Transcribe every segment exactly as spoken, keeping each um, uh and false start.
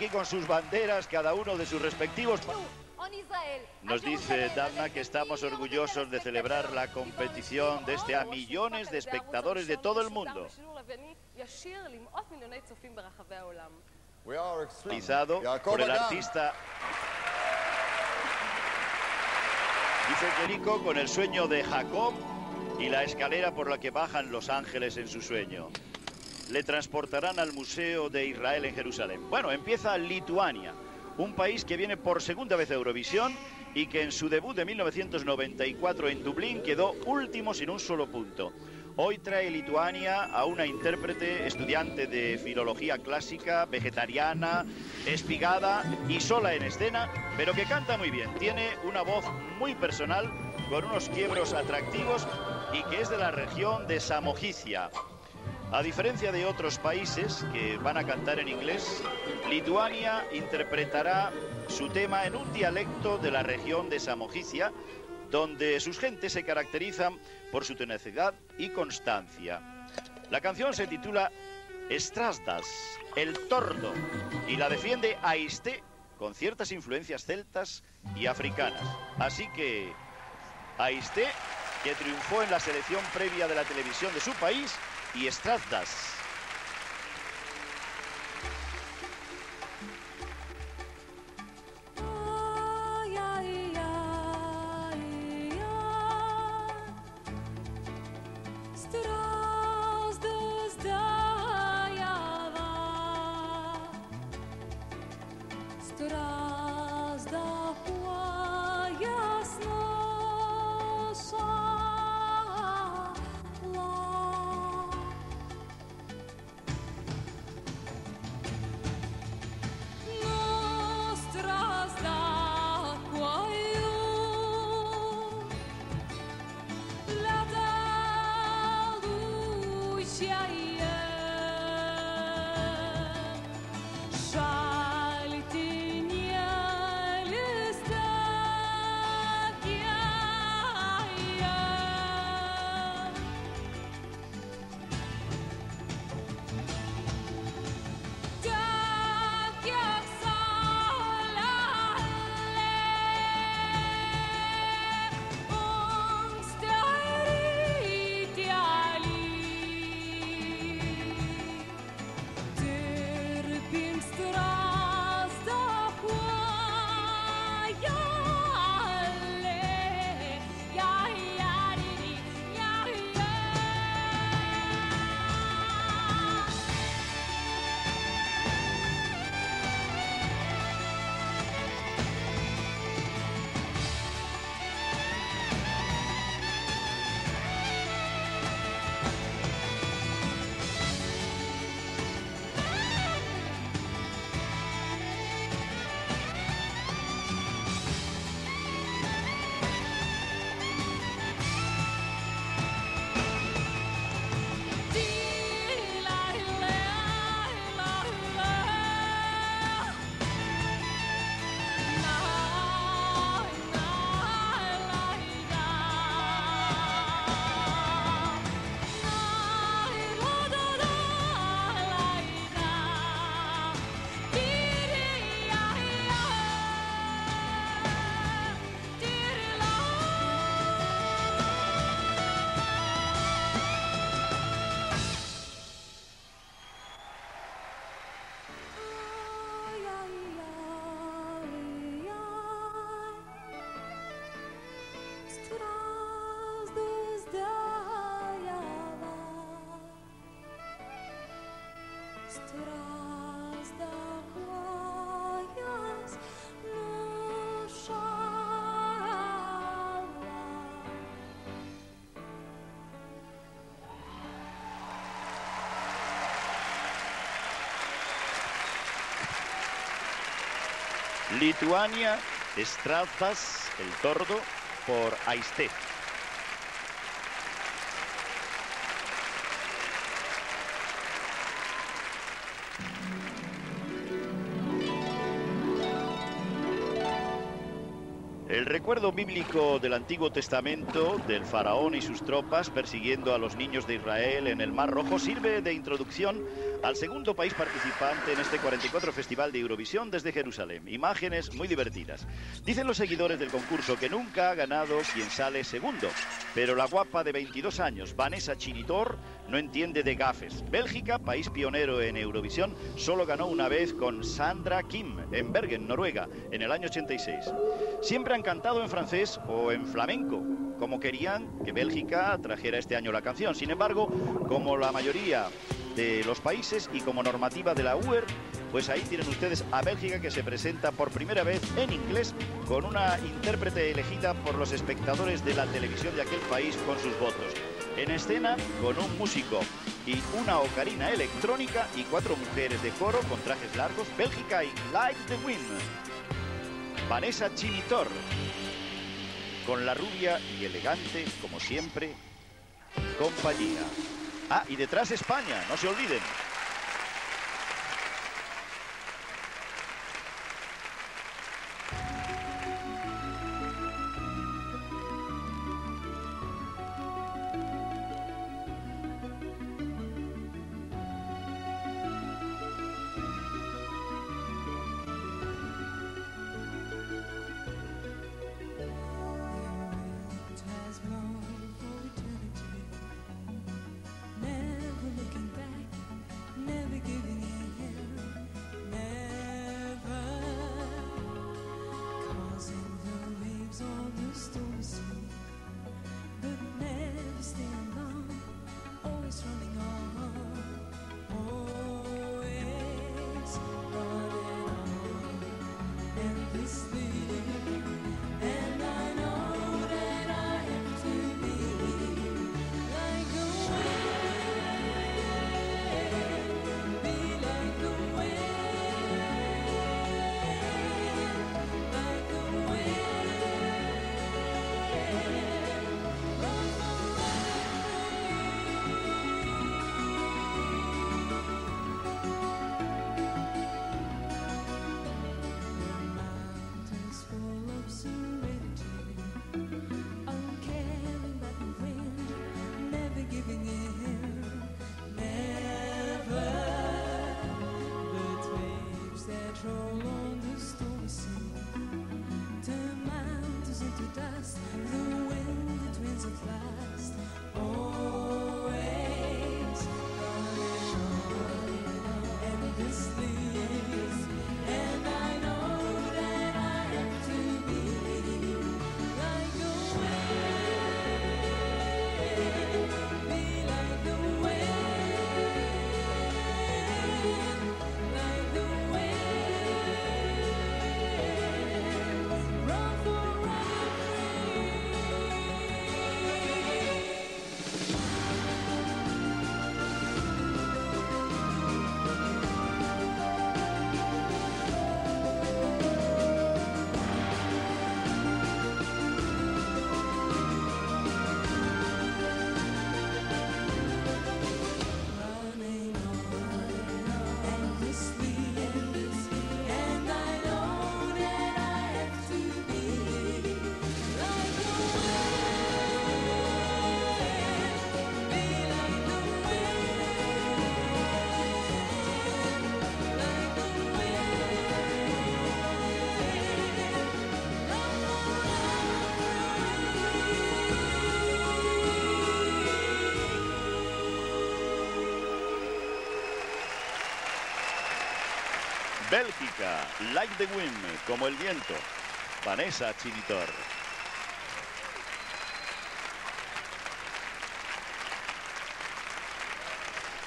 aquí con sus banderas, cada uno de sus respectivos... Nos dice Dana que estamos orgullosos de celebrar la competición desde a millones de espectadores de todo el mundo. Realizado por el artista... Dice Jericho con el sueño de Jacob y la escalera por la que bajan los ángeles en su sueño. Le transportarán al Museo de Israel en Jerusalén. Bueno, empieza Lituania, un país que viene por segunda vez a Eurovisión y que en su debut de mil novecientos noventa y cuatro en Dublín quedó último sin un solo punto. Hoy trae Lituania a una intérprete, estudiante de filología clásica, vegetariana, espigada y sola en escena, pero que canta muy bien. Tiene una voz muy personal, con unos quiebros atractivos y que es de la región de Samogitia. A diferencia de otros países que van a cantar en inglés, Lituania interpretará su tema en un dialecto de la región de Samogitia, donde sus gentes se caracterizan por su tenacidad y constancia. La canción se titula Strazdas, el tordo, y la defiende Aisté con ciertas influencias celtas y africanas. Así que Aisté, que triunfó en la selección previa de la televisión de su país, y Strazdas. Lituania, Strazdas, el tordo, por Aisté. El recuerdo bíblico del Antiguo Testamento, del faraón y sus tropas persiguiendo a los niños de Israel en el Mar Rojo, sirve de introducción al segundo país participante en este cuarenta y cuatro Festival de Eurovisión desde Jerusalén. Imágenes muy divertidas. Dicen los seguidores del concurso que nunca ha ganado quien sale segundo, pero la guapa de veintidós años, Vanessa Chinitor, no entiende de gafes. Bélgica, país pionero en Eurovisión, solo ganó una vez con Sandra Kim en Bergen, Noruega, en el año ochenta y seis. Siempre han cantado en francés o en flamenco, como querían que Bélgica trajera este año la canción. Sin embargo, como la mayoría de los países y como normativa de la U E R, pues ahí tienen ustedes a Bélgica, que se presenta por primera vez en inglés con una intérprete elegida por los espectadores de la televisión de aquel país con sus votos. En escena con un músico y una ocarina electrónica y cuatro mujeres de coro con trajes largos. Bélgica y Like the Wind. Vanessa Chinitor, con la rubia y elegante, como siempre, compañía. Ah, y detrás España, no se olviden. Bélgica, Like the Wind, como el viento, Vanessa Chinitor.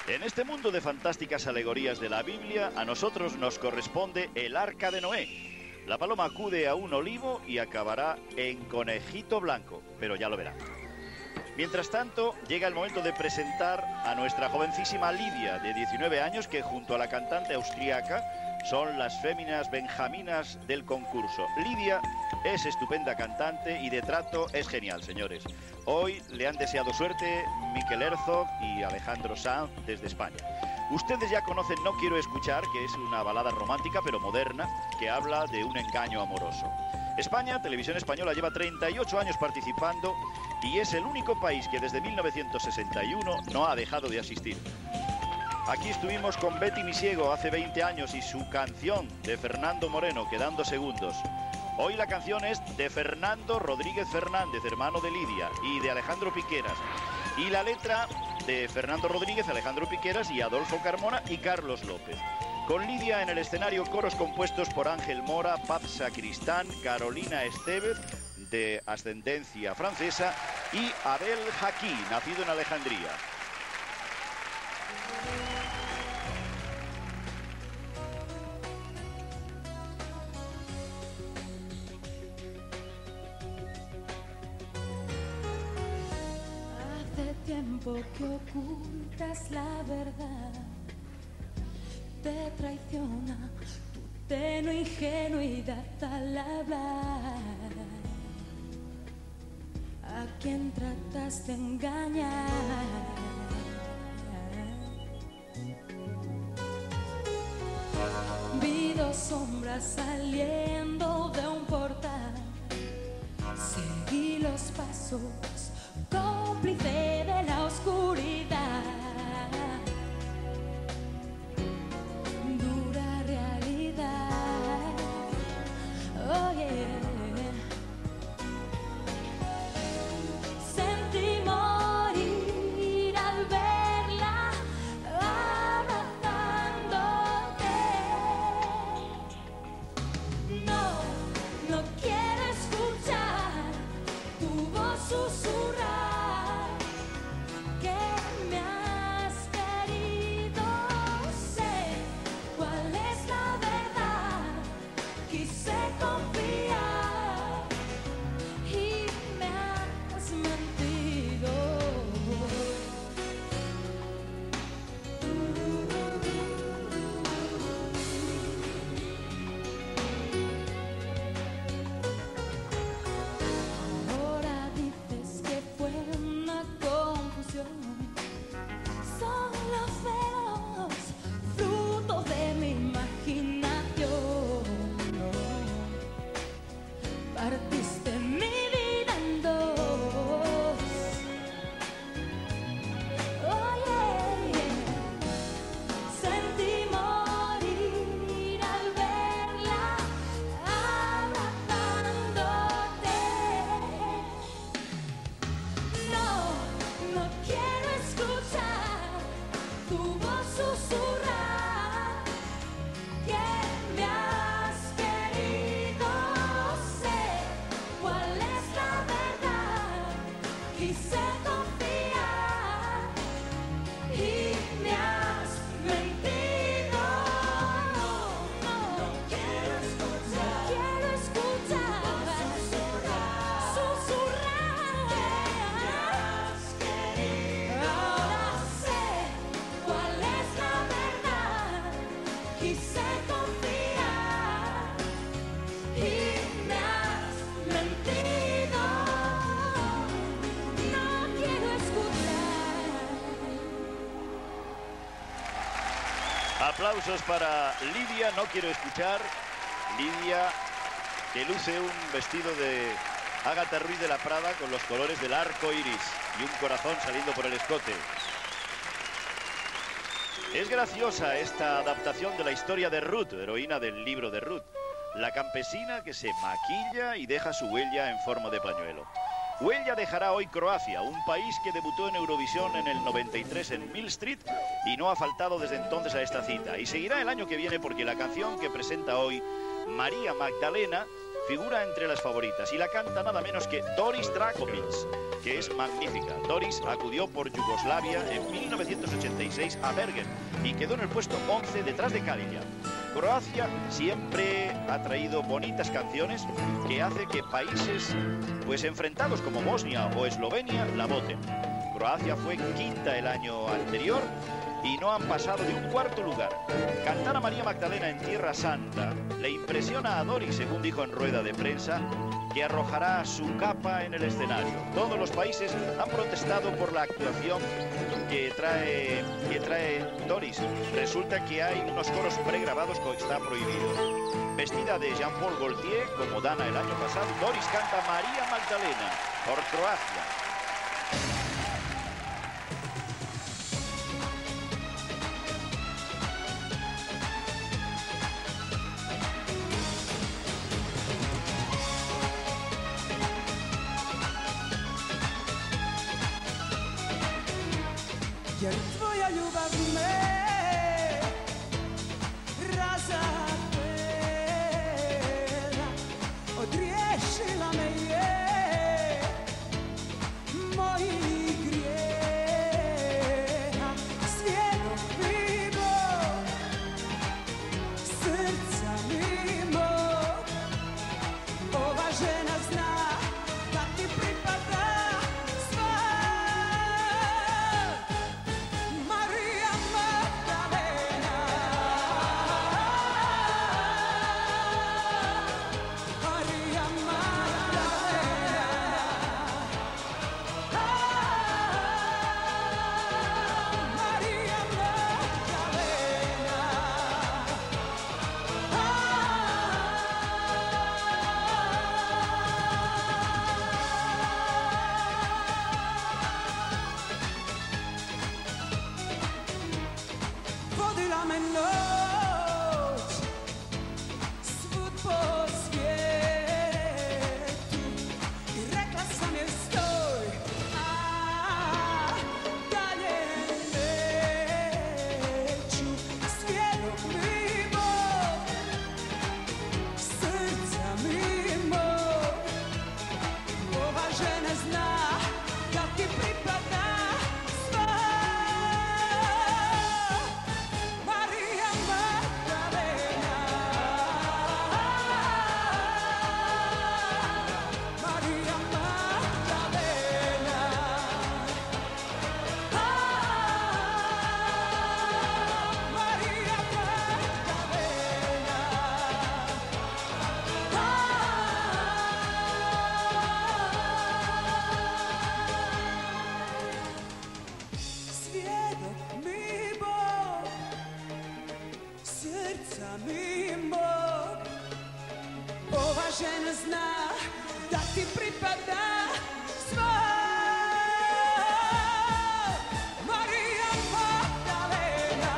En este mundo de fantásticas alegorías de la Biblia, a nosotros nos corresponde el arca de Noé. La paloma acude a un olivo y acabará en conejito blanco, pero ya lo verá. Mientras tanto, llega el momento de presentar a nuestra jovencísima Lidia, de diecinueve años, que junto a la cantante austríaca son las féminas benjaminas del concurso. Lidia es estupenda cantante y de trato es genial, señores. Hoy le han deseado suerte Mikel Herzog y Alejandro Sanz desde España. Ustedes ya conocen No Quiero Escuchar, que es una balada romántica pero moderna que habla de un engaño amoroso. España, Televisión Española, lleva treinta y ocho años participando y es el único país que desde mil novecientos sesenta y uno no ha dejado de asistir. Aquí estuvimos con Betty Misiego hace veinte años y su canción de Fernando Moreno, quedando segundos. Hoy la canción es de Fernando Rodríguez Fernández, hermano de Lidia, y de Alejandro Piqueras. Y la letra de Fernando Rodríguez, Alejandro Piqueras y Adolfo Carmona y Carlos López. Con Lidia en el escenario, coros compuestos por Ángel Mora, Pabsa Cristán, Carolina Estevez, de ascendencia francesa, y Abel Jaquí, nacido en Alejandría. Hace tiempo que ocultas la verdad, te traiciona tu tenue ingenuidad al hablar. A quien tratas de engañar, vi dos sombras saliendo de un portal, seguí los pasos, cómplice de la oscuridad, dura realidad, oh yeah. Aplausos para Lidia, no quiero escuchar. Lidia, que luce un vestido de Ágata Ruiz de la Prada con los colores del arco iris y un corazón saliendo por el escote. Es graciosa esta adaptación de la historia de Ruth, heroína del libro de Ruth, la campesina que se maquilla y deja su huella en forma de pañuelo. Huella dejará hoy Croacia, un país que debutó en Eurovisión en el noventa y tres en Mill Street y no ha faltado desde entonces a esta cita. Y seguirá el año que viene porque la canción que presenta hoy María Magdalena figura entre las favoritas y la canta nada menos que Doris Drakovic, que es magnífica. Doris acudió por Yugoslavia en mil novecientos ochenta y seis a Bergen y quedó en el puesto once detrás de Karija. Croacia siempre ha traído bonitas canciones que hace que países pues enfrentados como Bosnia o Eslovenia la voten. Croacia fue quinta el año anterior y no han pasado de un cuarto lugar. Cantar a María Magdalena en Tierra Santa le impresiona a Doris, según dijo en rueda de prensa, que arrojará su capa en el escenario. Todos los países han protestado por la actuación que trae, que trae Doris. Resulta que hay unos coros pregrabados que está prohibido. Vestida de Jean-Paul Gaultier, como Dana el año pasado, Doris canta María Magdalena por Croacia. jak twoja ljubav me razapela, odriješila me je mojih grijeha, svijetom pivo srca mimo. Ova žena zna da ti pripada sva. María Magdalena, María Magdalena, María Magdalena. Vodila me noć svud po svijetu i rekla sam joj stoj, a dalje neću. Svjedok mi moj, srca mi moj, ova žena zna da ti pripada sva. María Magdalena, María Magdalena, María Magdalena, svjedok mi bol srca mimo. Ova žena zna da ti pripada sva. María Magdalena,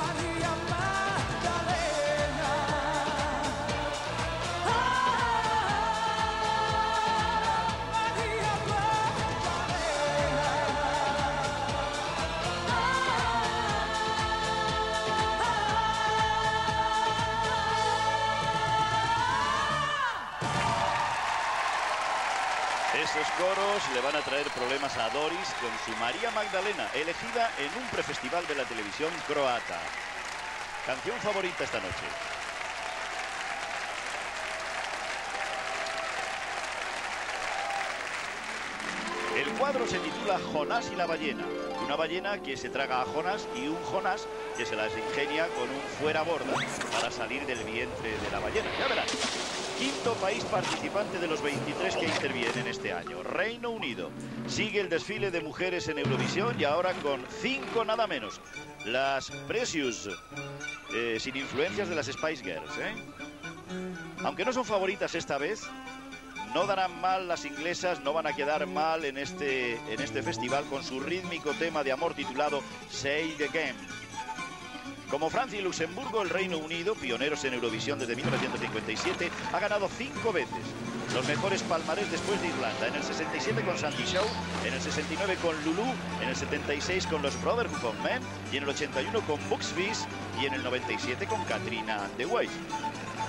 María Magdalena, María Magdalena. Esos coros le van a traer problemas a Doris con su María Magdalena, elegida en un prefestival de la televisión croata. Canción favorita esta noche. El cuadro se titula Jonás y la ballena. Una ballena que se traga a Jonás y un Jonás que se las ingenia con un fuera borda para salir del vientre de la ballena. Ya verás. Quinto país participante de los veintitrés que intervienen este año, Reino Unido. Sigue el desfile de mujeres en Eurovisión y ahora con cinco nada menos. Las Precious, eh, sin influencias de las Spice Girls, ¿eh? Aunque no son favoritas esta vez, no darán mal las inglesas, no van a quedar mal en este, en este festival con su rítmico tema de amor titulado Say the Game. Como Francia y Luxemburgo, el Reino Unido, pioneros en Eurovisión desde mil novecientos cincuenta y siete, ha ganado cinco veces. Los mejores palmarés después de Irlanda, en el sesenta y siete con Sandy Shaw, en el sesenta y nueve con Lulu, en el setenta y seis con los Brotherhood of Men, y en el ochenta y uno con Bucks Fizz, y en el noventa y siete con Katrina and the Waves.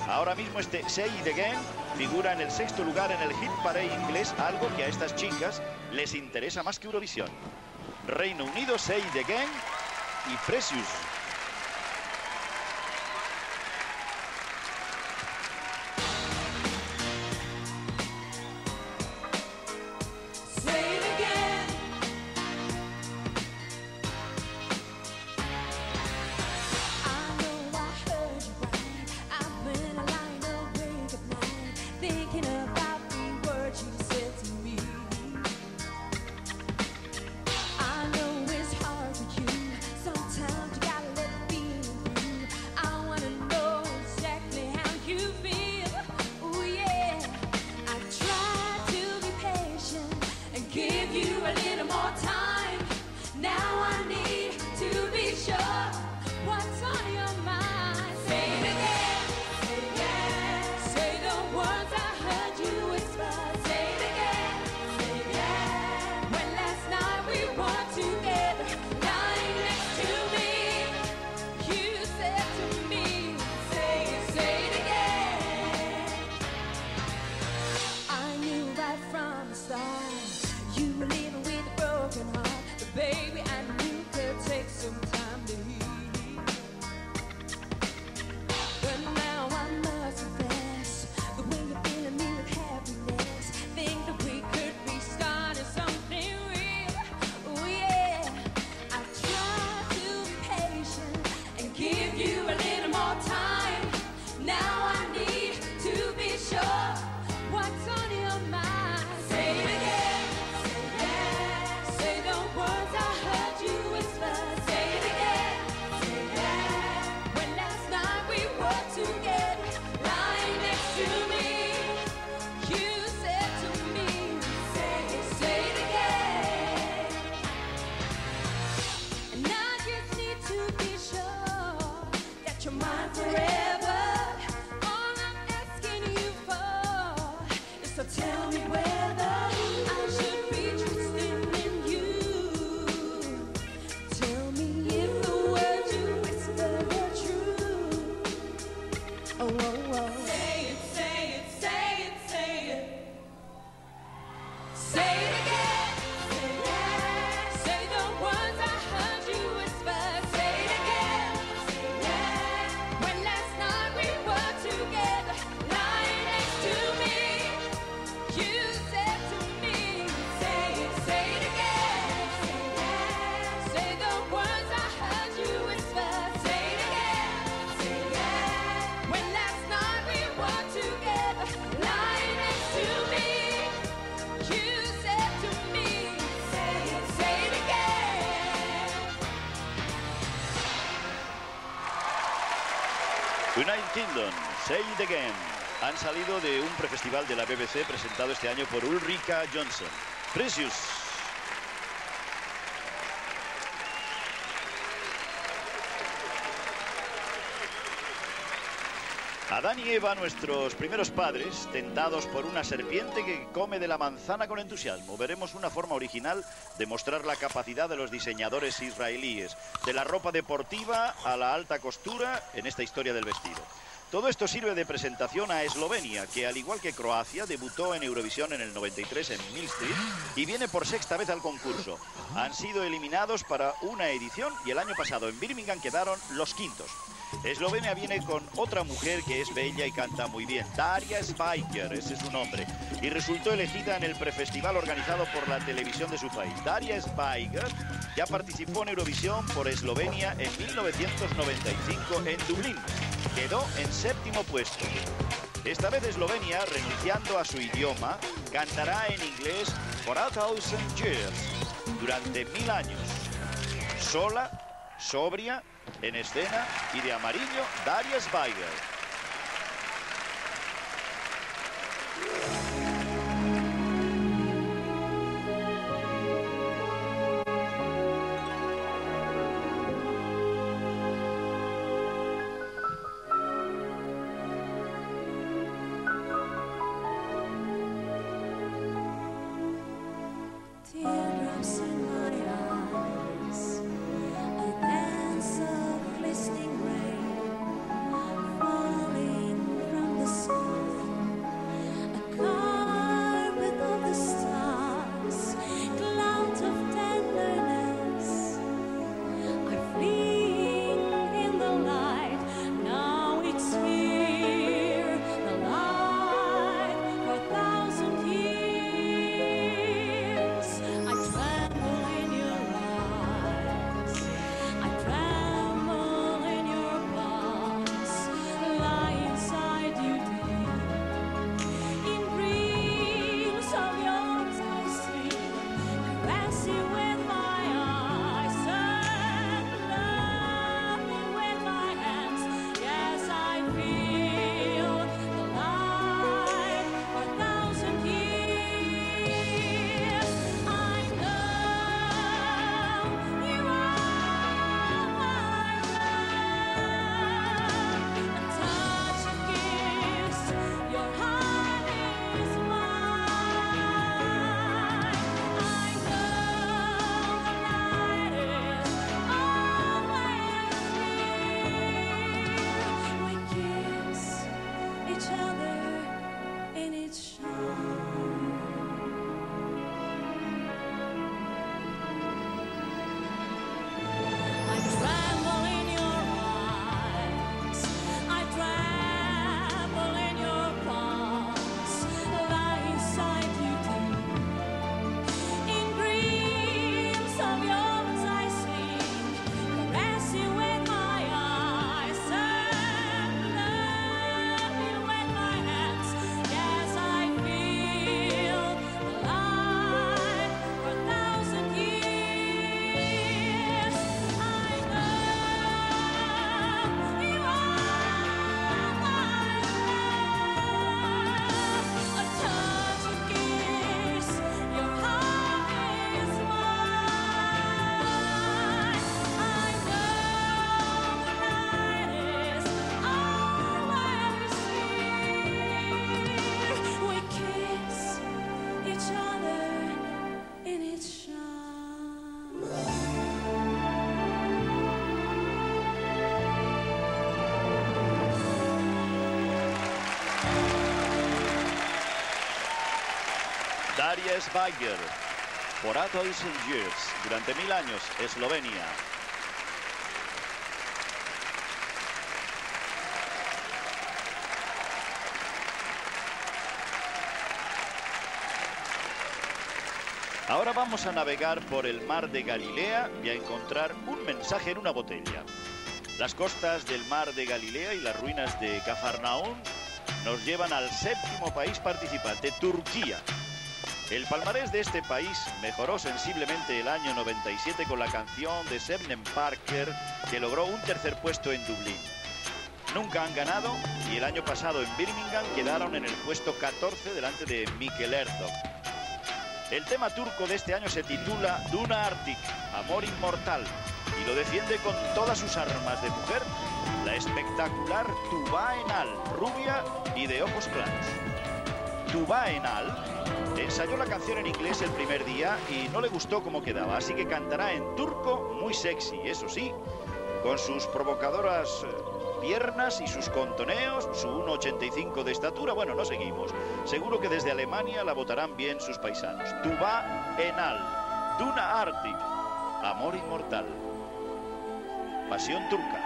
Ahora mismo este Say It Again figura en el sexto lugar en el hit parade inglés, algo que a estas chicas les interesa más que Eurovisión. Reino Unido, Say It Again y Precious. Say it again. I know I heard you right. I've been lying awake at night, thinking about the words you said to me. I know it's hard for you. Sometimes you gotta United Kingdom, Say It Again, han salido de un prefestival de la B B C presentado este año por Ulrika Johnson. Precious. Adán y Eva, nuestros primeros padres, tentados por una serpiente que come de la manzana con entusiasmo. Veremos una forma original de mostrar la capacidad de los diseñadores israelíes, de la ropa deportiva a la alta costura en esta historia del vestido. Todo esto sirve de presentación a Eslovenia, que al igual que Croacia, debutó en Eurovisión en el noventa y tres en Mill Street y viene por sexta vez al concurso. Han sido eliminados para una edición y el año pasado en Birmingham quedaron los quintos. Eslovenia viene con otra mujer que es bella y canta muy bien, Darja Švajger, ese es su nombre, y resultó elegida en el prefestival organizado por la televisión de su país. Darja Švajger ya participó en Eurovisión por Eslovenia en mil novecientos noventa y cinco en Dublín. Quedó en séptimo puesto. Esta vez Eslovenia, renunciando a su idioma, cantará en inglés For a Thousand Years, durante mil años, sola, sobria, en escena y de amarillo, Darja Švajger. Darja Švajger, For a Thousand Years, durante mil años, Eslovenia. Ahora vamos a navegar por el mar de Galilea y a encontrar un mensaje en una botella. Las costas del mar de Galilea y las ruinas de Cafarnaún nos llevan al séptimo país participante, Turquía. El palmarés de este país mejoró sensiblemente el año noventa y siete con la canción de Sevenem Parker, que logró un tercer puesto en Dublín. Nunca han ganado y el año pasado en Birmingham quedaron en el puesto catorce delante de Mikel Herzog. El tema turco de este año se titula Duna Arctic, Amor Inmortal, y lo defiende con todas sus armas de mujer la espectacular Tuğba Önal, rubia y de ojos claros. Tuğba Önal ensayó la canción en inglés el primer día y no le gustó cómo quedaba, así que cantará en turco muy sexy, eso sí, con sus provocadoras piernas y sus contoneos, su uno ochenta y cinco de estatura. Bueno, no seguimos. Seguro que desde Alemania la votarán bien sus paisanos. Tuğba Önal, Duna Arctic, Amor Inmortal, Pasión Turca.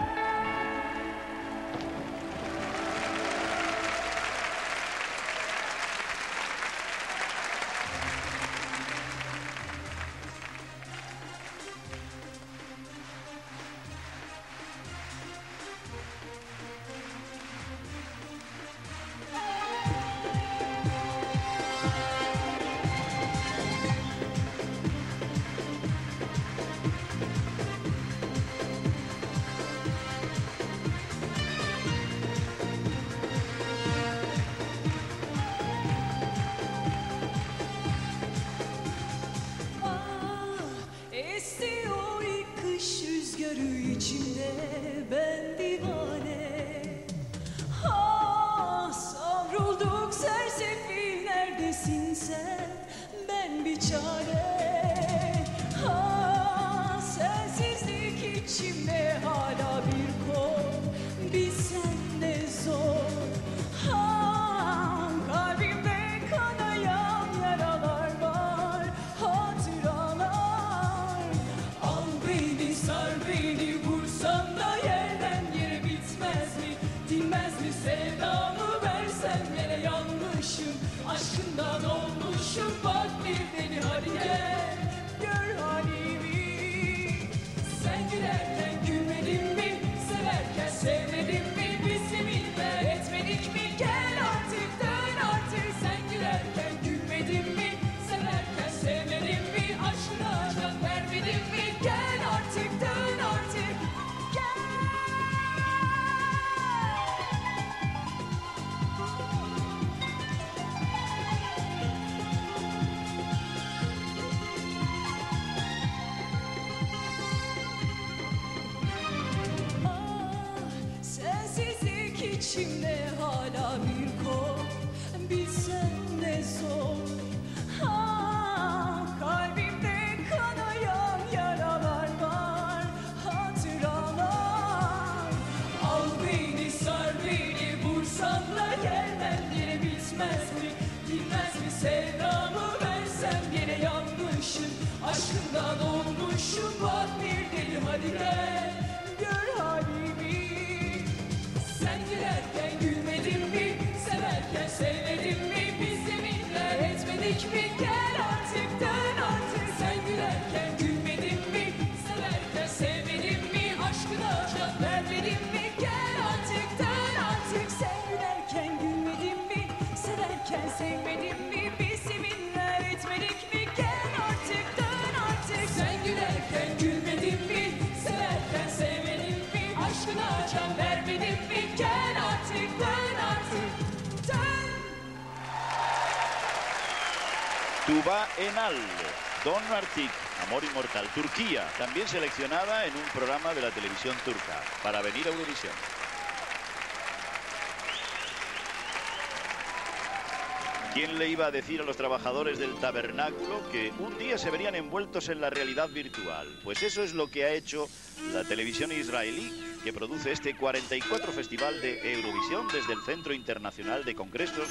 İçimde hala bir kol, bilsen ne zor. Ah, kalbimde kanayan yaralar var, hatıralar. Al beni, sar beni, vursanla yerden yere bitmez mi? Bilmez mi sevdamı versem yine yanmışım. Aşkından olmuşum, bak bir deli hadi gel. Sevmedim mi bizi minler etmedik mi? Gel artık dön artık sen gülerken gülmedin mi? Severken sevmedim mi? Aşkına cevap vermedim mi? Gel artık dön artık sen gülerken gülmedin mi? Severken sevmedim mi? Bizi minler etmedik mi? Gel artık dön artık sen gülerken gülmedin mi? Severken sevmedim mi? Aşkına cevap vermedim mi? Gel artık dön artık. Tuğba Önal, Don Artik, Amor Inmortal, Turquía, también seleccionada en un programa de la televisión turca para venir a Eurovisión. ¿Quién le iba a decir a los trabajadores del tabernáculo que un día se verían envueltos en la realidad virtual? Pues eso es lo que ha hecho la televisión israelí, que produce este cuarenta y cuatro Festival de Eurovisión desde el Centro Internacional de Congresos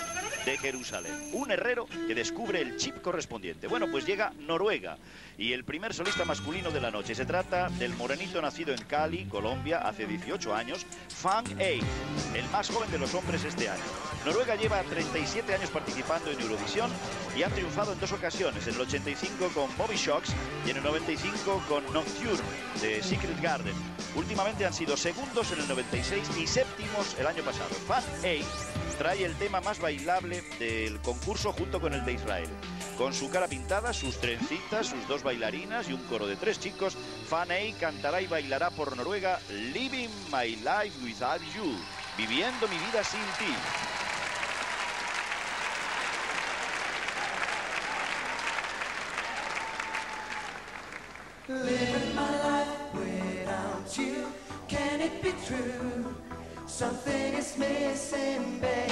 de Jerusalén. Un herrero que descubre el chip correspondiente. Bueno, pues llega Noruega y el primer solista masculino de la noche. Se trata del morenito nacido en Cali, Colombia, hace dieciocho años, Fang A, el más joven de los hombres este año. Noruega lleva treinta y siete años participando en Eurovisión y ha triunfado en dos ocasiones, en el ochenta y cinco con Bobby Shocks y en el noventa y cinco con Nocturne de Secret Garden. Últimamente han sido segundos en el noventa y seis y séptimos el año pasado. Fast Eight trae el tema más bailable del concurso junto con el de Israel. Con su cara pintada, sus trencitas, sus dos bailarinas y un coro de tres chicos, Fang A cantará y bailará por Noruega Living My Life Without You, viviendo mi vida sin ti. Living my life without you, can it be true? Something is missing, baby.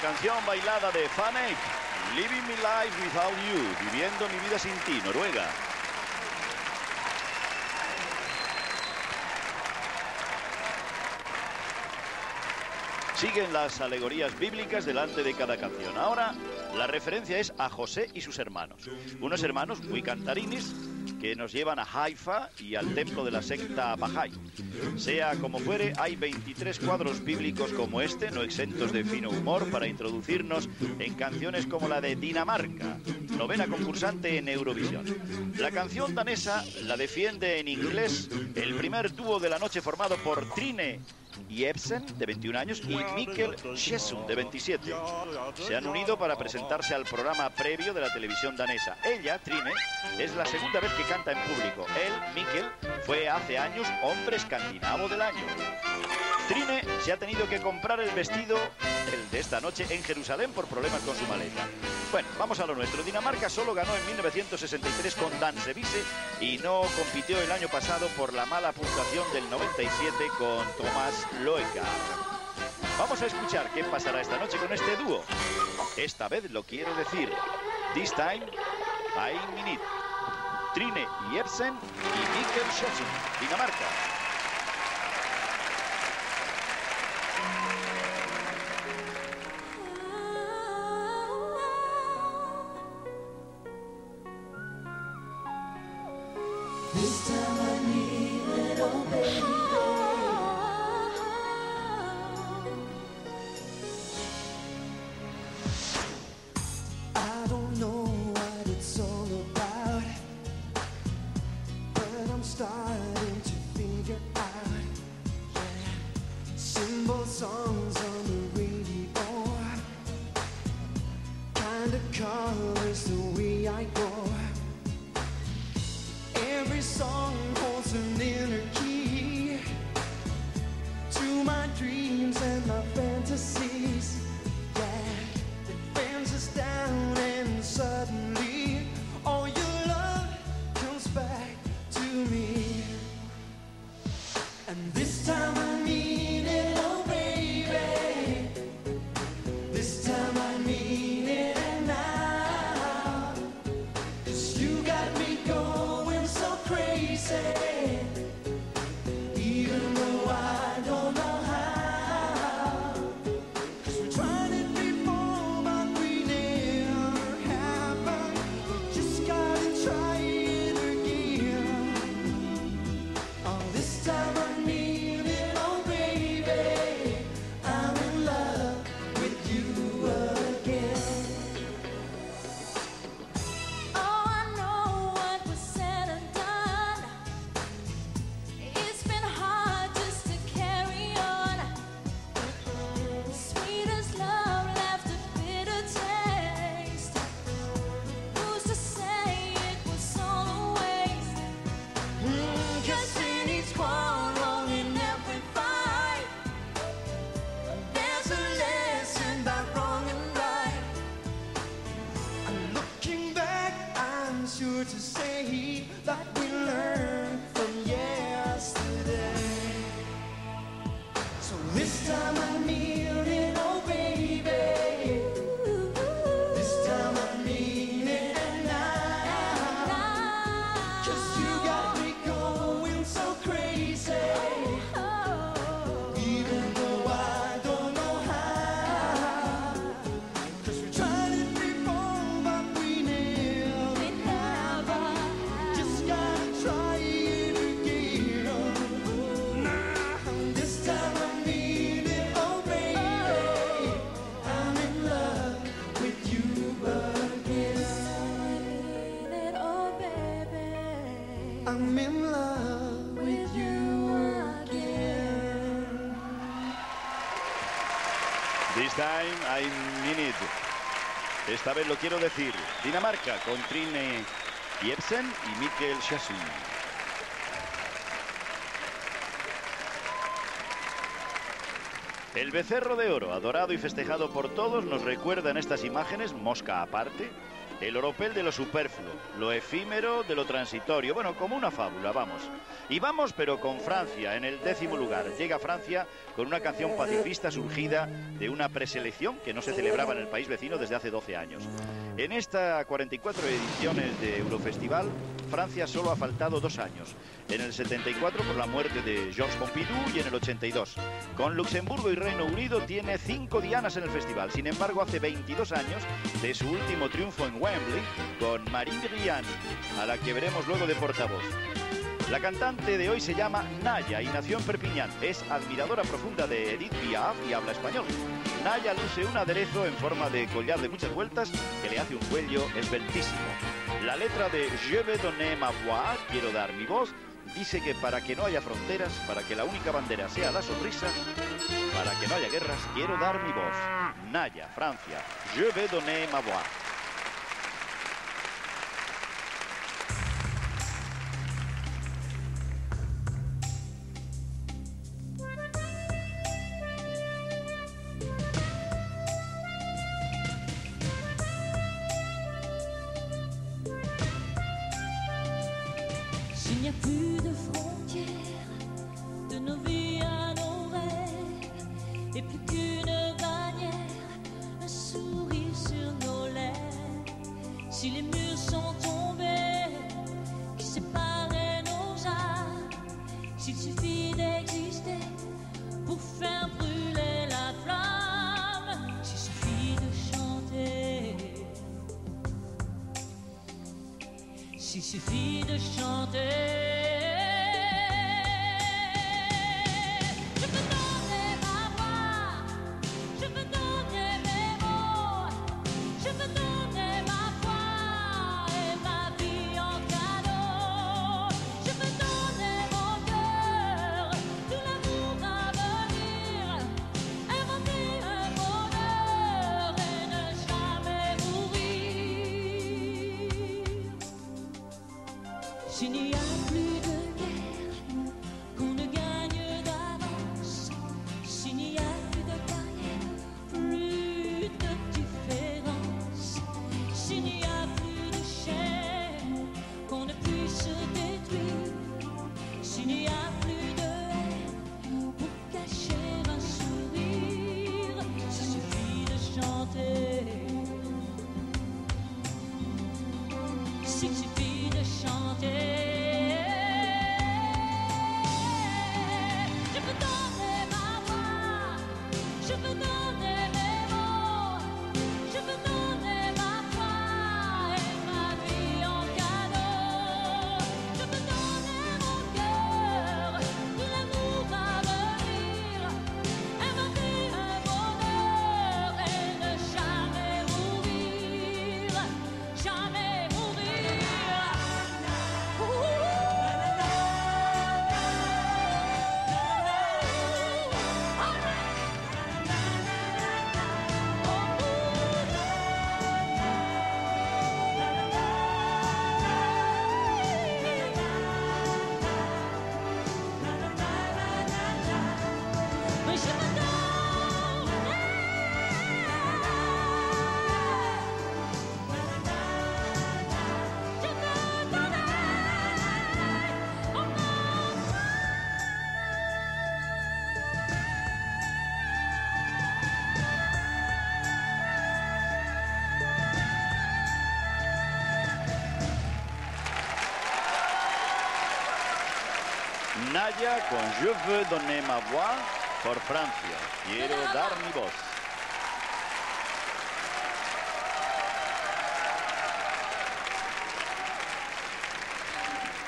Canción bailada de Fang A, Living My Life Without You, viviendo mi vida sin ti, Noruega. Siguen las alegorías bíblicas delante de cada canción. Ahora la referencia es a José y sus hermanos. Unos hermanos muy cantarines que nos llevan a Haifa y al templo de la secta Bahá'í. Sea como fuere, hay veintitrés cuadros bíblicos como este, no exentos de fino humor, para introducirnos en canciones como la de Dinamarca, novena concursante en Eurovisión. La canción danesa la defiende en inglés el primer dúo de la noche formado por Trine Jepsen, de veintiún años, y Mietek Szcześniak, de veintisiete. Se han unido para presentarse al programa previo de la televisión danesa. Ella, Trine, es la segunda vez que canta en público. Él, Mikel, fue hace años hombre escandinavo del año. Trine se ha tenido que comprar el vestido, el de esta noche, en Jerusalén por problemas con su maleta. Bueno, vamos a lo nuestro. Dinamarca solo ganó en mil novecientos sesenta y tres con Dansevise y no compitió el año pasado por la mala puntuación del noventa y siete con Tomás Loeka. Vamos a escuchar qué pasará esta noche con este dúo. Esta vez lo quiero decir. This time, I mean it. Trine Jepsen y Mietek Szcześniak, Dinamarca. starting to figure out, yeah, cymbal songs on the radio, kind of colors the way I go. Every song holds an inner key to my dreams and my fantasies, yeah, it bends us down and suddenly all your love comes back to me. And this time I mean it, oh baby, this time I mean it. I mean it. Esta vez lo quiero decir. Dinamarca con Trine Jepsen y Mikel Herzog. El becerro de oro, adorado y festejado por todos, nos recuerda en estas imágenes, mosca aparte, el oropel de lo superfluo, lo efímero de lo transitorio. Bueno, como una fábula, vamos. Y vamos, pero con Francia, en el décimo lugar. Llega Francia con una canción pacifista surgida de una preselección que no se celebraba en el país vecino desde hace doce años. En esta cuarenta y cuatro ediciones de Eurofestival, Francia solo ha faltado dos años. En el setenta y cuatro por la muerte de Georges Pompidou y en el ochenta y dos. Con Luxemburgo y Reino Unido tiene cinco dianas en el festival. Sin embargo, hace veintidós años de su último triunfo en Wembley con Marie Briani, a la que veremos luego de portavoz. La cantante de hoy se llama Nayah y nació en Perpiñán. Es admiradora profunda de Edith Piaf y habla español. Nayah luce un aderezo en forma de collar de muchas vueltas que le hace un cuello esbeltísimo. La letra de Je vais donner ma voix, quiero dar mi voz, dice que para que no haya fronteras, para que la única bandera sea la sonrisa, para que no haya guerras, quiero dar mi voz. Nayah, Francia, Je vais donner ma voix. Il n'y a plus de frontières, de nos vies à nos rêves, et plus qu'une bannière, un sourire sur nos lèvres. Si les murs sont tombés, qui séparaient nos âmes, s'il suffit d'exister pour faire brûler la flamme, s'il suffit de chanter. S'il suffit de chanter. My voix, je veux donner ma voix et ma vie en cadeau. Je veux donner Nayah con Je veux donner ma voix por Francia. Quiero dar mi voz.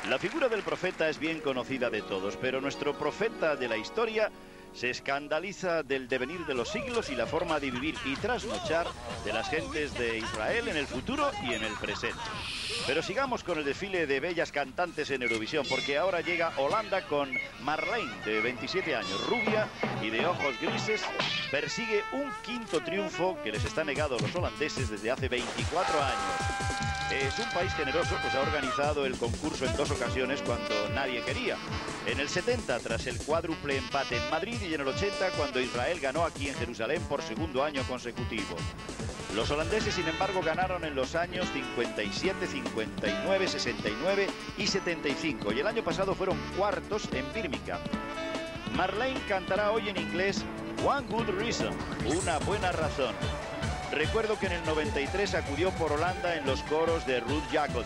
La figura del profeta es bien conocida de todos, pero nuestro profeta de la historia se escandaliza del devenir de los siglos y la forma de vivir y trasnochar de las gentes de Israel en el futuro y en el presente. Pero sigamos con el desfile de bellas cantantes en Eurovisión, porque ahora llega Holanda con Marlayne, de veintisiete años, rubia y de ojos grises. Persigue un quinto triunfo que les está negado a los holandeses desde hace veinticuatro años. Es un país generoso, pues ha organizado el concurso en dos ocasiones cuando nadie quería. En el setenta, tras el cuádruple empate en Madrid, y en el ochenta, cuando Israel ganó aquí en Jerusalén por segundo año consecutivo. Los holandeses, sin embargo, ganaron en los años cincuenta y siete, cincuenta y nueve, sesenta y nueve y setenta y cinco. Y el año pasado fueron cuartos en Birmingham. Marlayne cantará hoy en inglés One Good Reason, una buena razón. Recuerdo que en el noventa y tres acudió por Holanda en los coros de Ruud Jacob.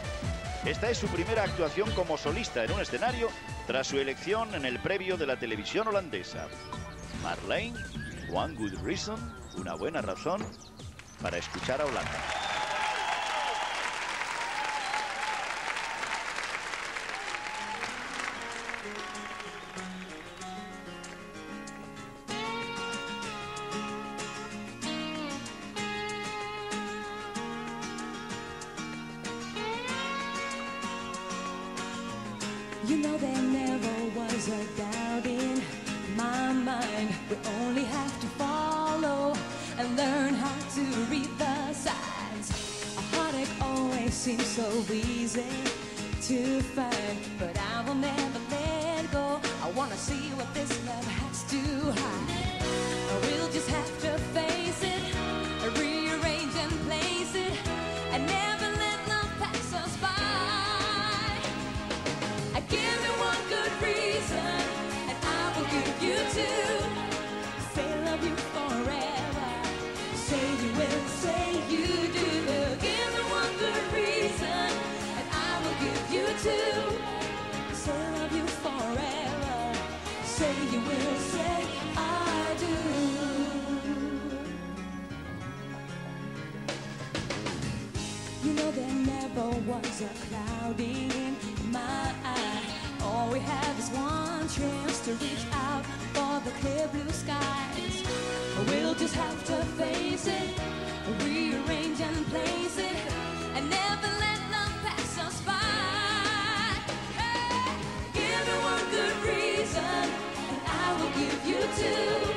Esta es su primera actuación como solista en un escenario tras su elección en el previo de la televisión holandesa. Marlayne, One Good Reason, una buena razón para escuchar a Holanda. You know there never was a doubt in my mind. We only have to follow and learn how to read the signs. A heartache always seems so easy to find, but I will never let go. I want to see what this love has to hide. We'll just have to face it, rearrange and place it, and never let love pass us by. Give me one good reason, and I will give you two. Say love you forever, say you will, say you do. Give me one good reason, and I will give you two. Say love you forever, say you will, say I do. You know there never was a cloud in my eye. All we have is one chance to reach out for the clear blue skies. We'll just have to face it, rearrange and place it, and never let love pass us by. Hey! Give me one good reason, and I will give you two.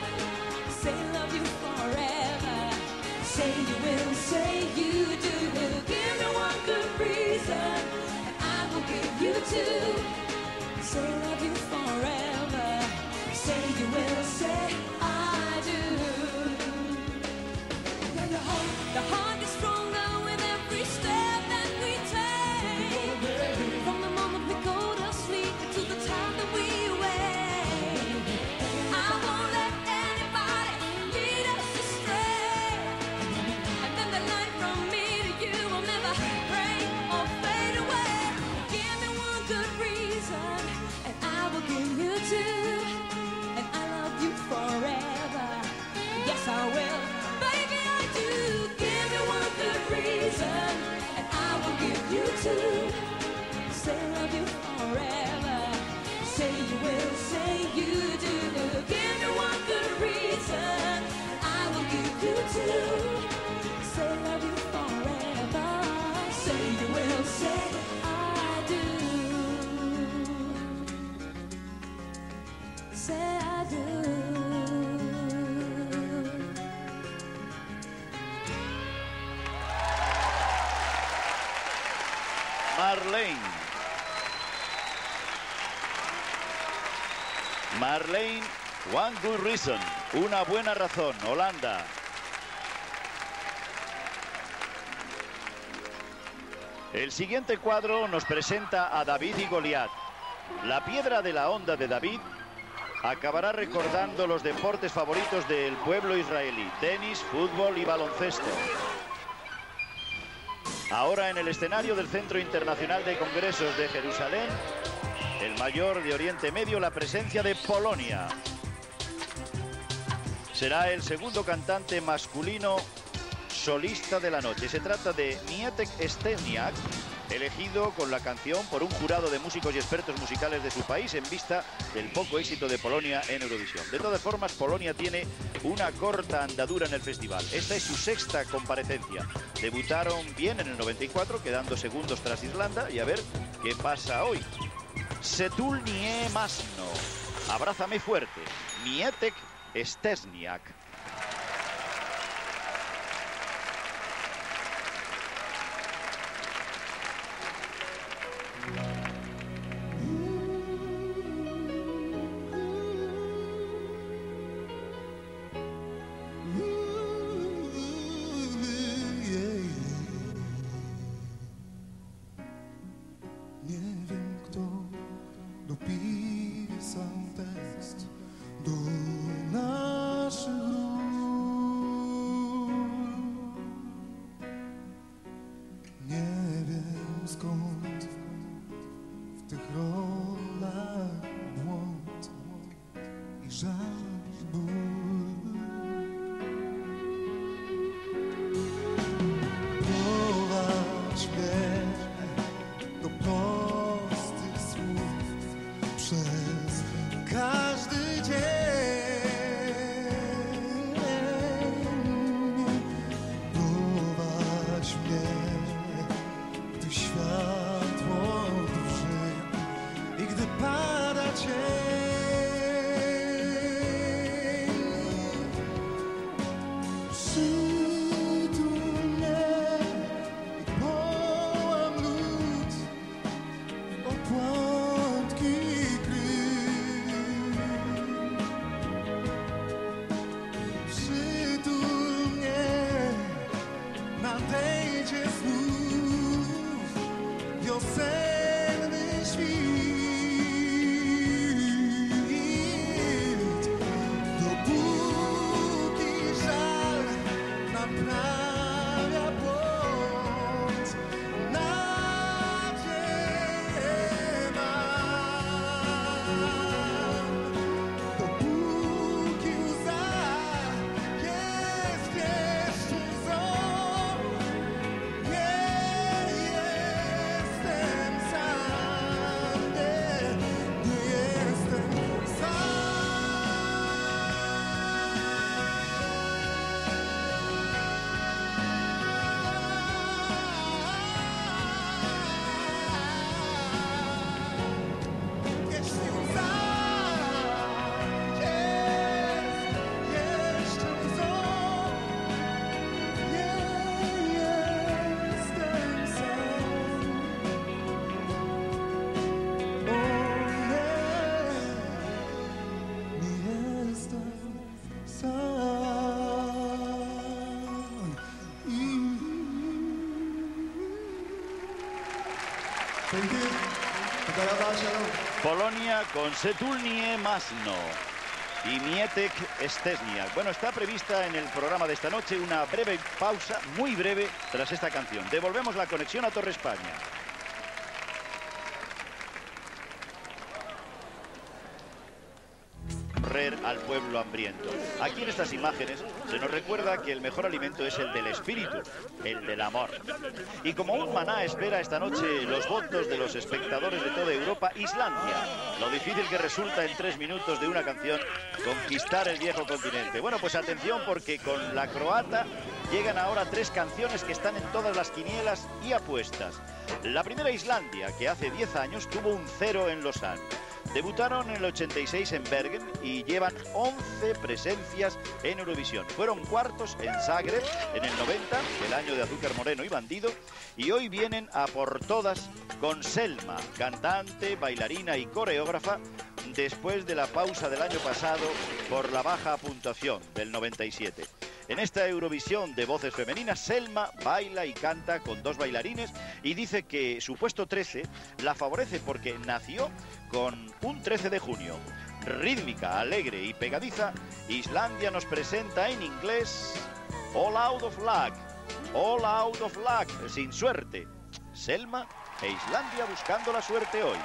Say love you forever, say you will, say you do. Give me one good reason, and I will give you two. Say love you forever, say you will, say I do. When the heart, the heart is stronger with every step that we take. From the moment we go to sleep to the time that we wake, I won't let anybody lead us astray. And then the light from me to you will never break or fade away. Give me one good reason, give you two, and I love you forever. Yes, I will, baby, I do. Give me one good reason, and I will give you two. Say love you forever, say you will, say you do. Give me one good reason, and I will give you two. Say love you forever, say you will, say. Say I do. Marlayne. Marlayne, One Good Reason, una buena razón, Holanda. El siguiente cuadro nos presenta a David y Goliat. La piedra de la honda de David acabará recordando los deportes favoritos del pueblo israelí: tenis, fútbol y baloncesto. Ahora en el escenario del Centro Internacional de Congresos de Jerusalén, el mayor de Oriente Medio, la presencia de Polonia. Será el segundo cantante masculino solista de la noche. Se trata de Mietek Szcześniak, elegido con la canción por un jurado de músicos y expertos musicales de su país en vista del poco éxito de Polonia en Eurovisión. De todas formas, Polonia tiene una corta andadura en el festival. Esta es su sexta comparecencia. Debutaron bien en el noventa y cuatro, quedando segundos tras Irlanda, y a ver qué pasa hoy. Setul nie masno, abrázame fuerte, Mietek Szcześniak. Polonia con Setul nie masno y Mietek Szcześniak. Bueno, está prevista en el programa de esta noche una breve pausa, muy breve, tras esta canción. Devolvemos la conexión a Torre España. Al pueblo hambriento. Aquí en estas imágenes se nos recuerda que el mejor alimento es el del espíritu, el del amor. Y como un maná espera esta noche los votos de los espectadores de toda Europa, Islandia. Lo difícil que resulta en tres minutos de una canción conquistar el viejo continente. Bueno, pues atención, porque con la croata llegan ahora tres canciones que están en todas las quinielas y apuestas. La primera, Islandia, que hace diez años tuvo un cero en Lausanne. Debutaron en el ochenta y seis en Bergen y llevan once presencias en Eurovisión. Fueron cuartos en Zagreb en el noventa, el año de Azúcar Moreno y Bandido, y hoy vienen a por todas con Selma, cantante, bailarina y coreógrafa, después de la pausa del año pasado por la baja puntuación del noventa y siete. En esta Eurovisión de voces femeninas, Selma baila y canta con dos bailarines y dice que su puesto trece la favorece porque nació con un trece de junio. Rítmica, alegre y pegadiza, Islandia nos presenta en inglés All Out of Luck, All Out of Luck, sin suerte. Selma e Islandia buscando la suerte hoy.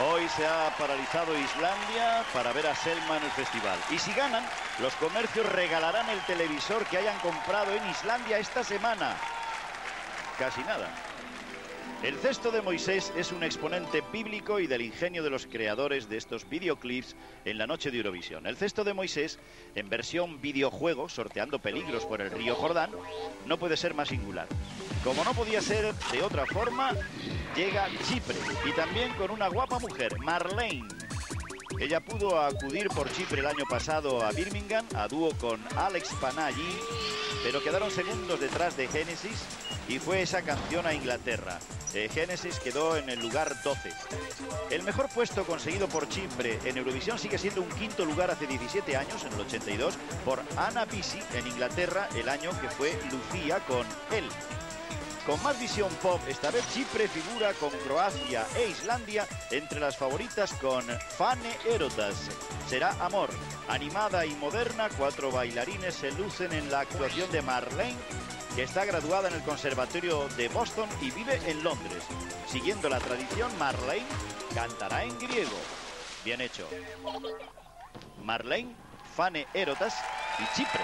Hoy se ha paralizado Islandia para ver a Selma en el festival. Y si ganan, los comercios regalarán el televisor que hayan comprado en Islandia esta semana. Casi nada. El cesto de Moisés es un exponente bíblico y del ingenio de los creadores de estos videoclips en la noche de Eurovisión. El cesto de Moisés, en versión videojuego, sorteando peligros por el río Jordán, no puede ser más singular. Como no podía ser de otra forma, llega Chipre, y también con una guapa mujer, Marlayne. Ella pudo acudir por Chipre el año pasado a Birmingham, a dúo con Alex Panaggi, pero quedaron segundos detrás de Genesis y fue esa canción a Inglaterra. Eh, Genesis quedó en el lugar doce. El mejor puesto conseguido por Chipre en Eurovisión sigue siendo un quinto lugar hace diecisiete años, en el ochenta y dos, por Anna Bisi en Inglaterra, el año que fue Lucía con Él. Con más visión pop, esta vez Chipre figura con Croacia e Islandia entre las favoritas con Fane Erotas. Será amor. Animada y moderna, cuatro bailarines se lucen en la actuación de Marlayne, que está graduada en el Conservatorio de Boston y vive en Londres. Siguiendo la tradición, Marlayne cantará en griego. Bien hecho. Marlayne, Fane Erotas y Chipre.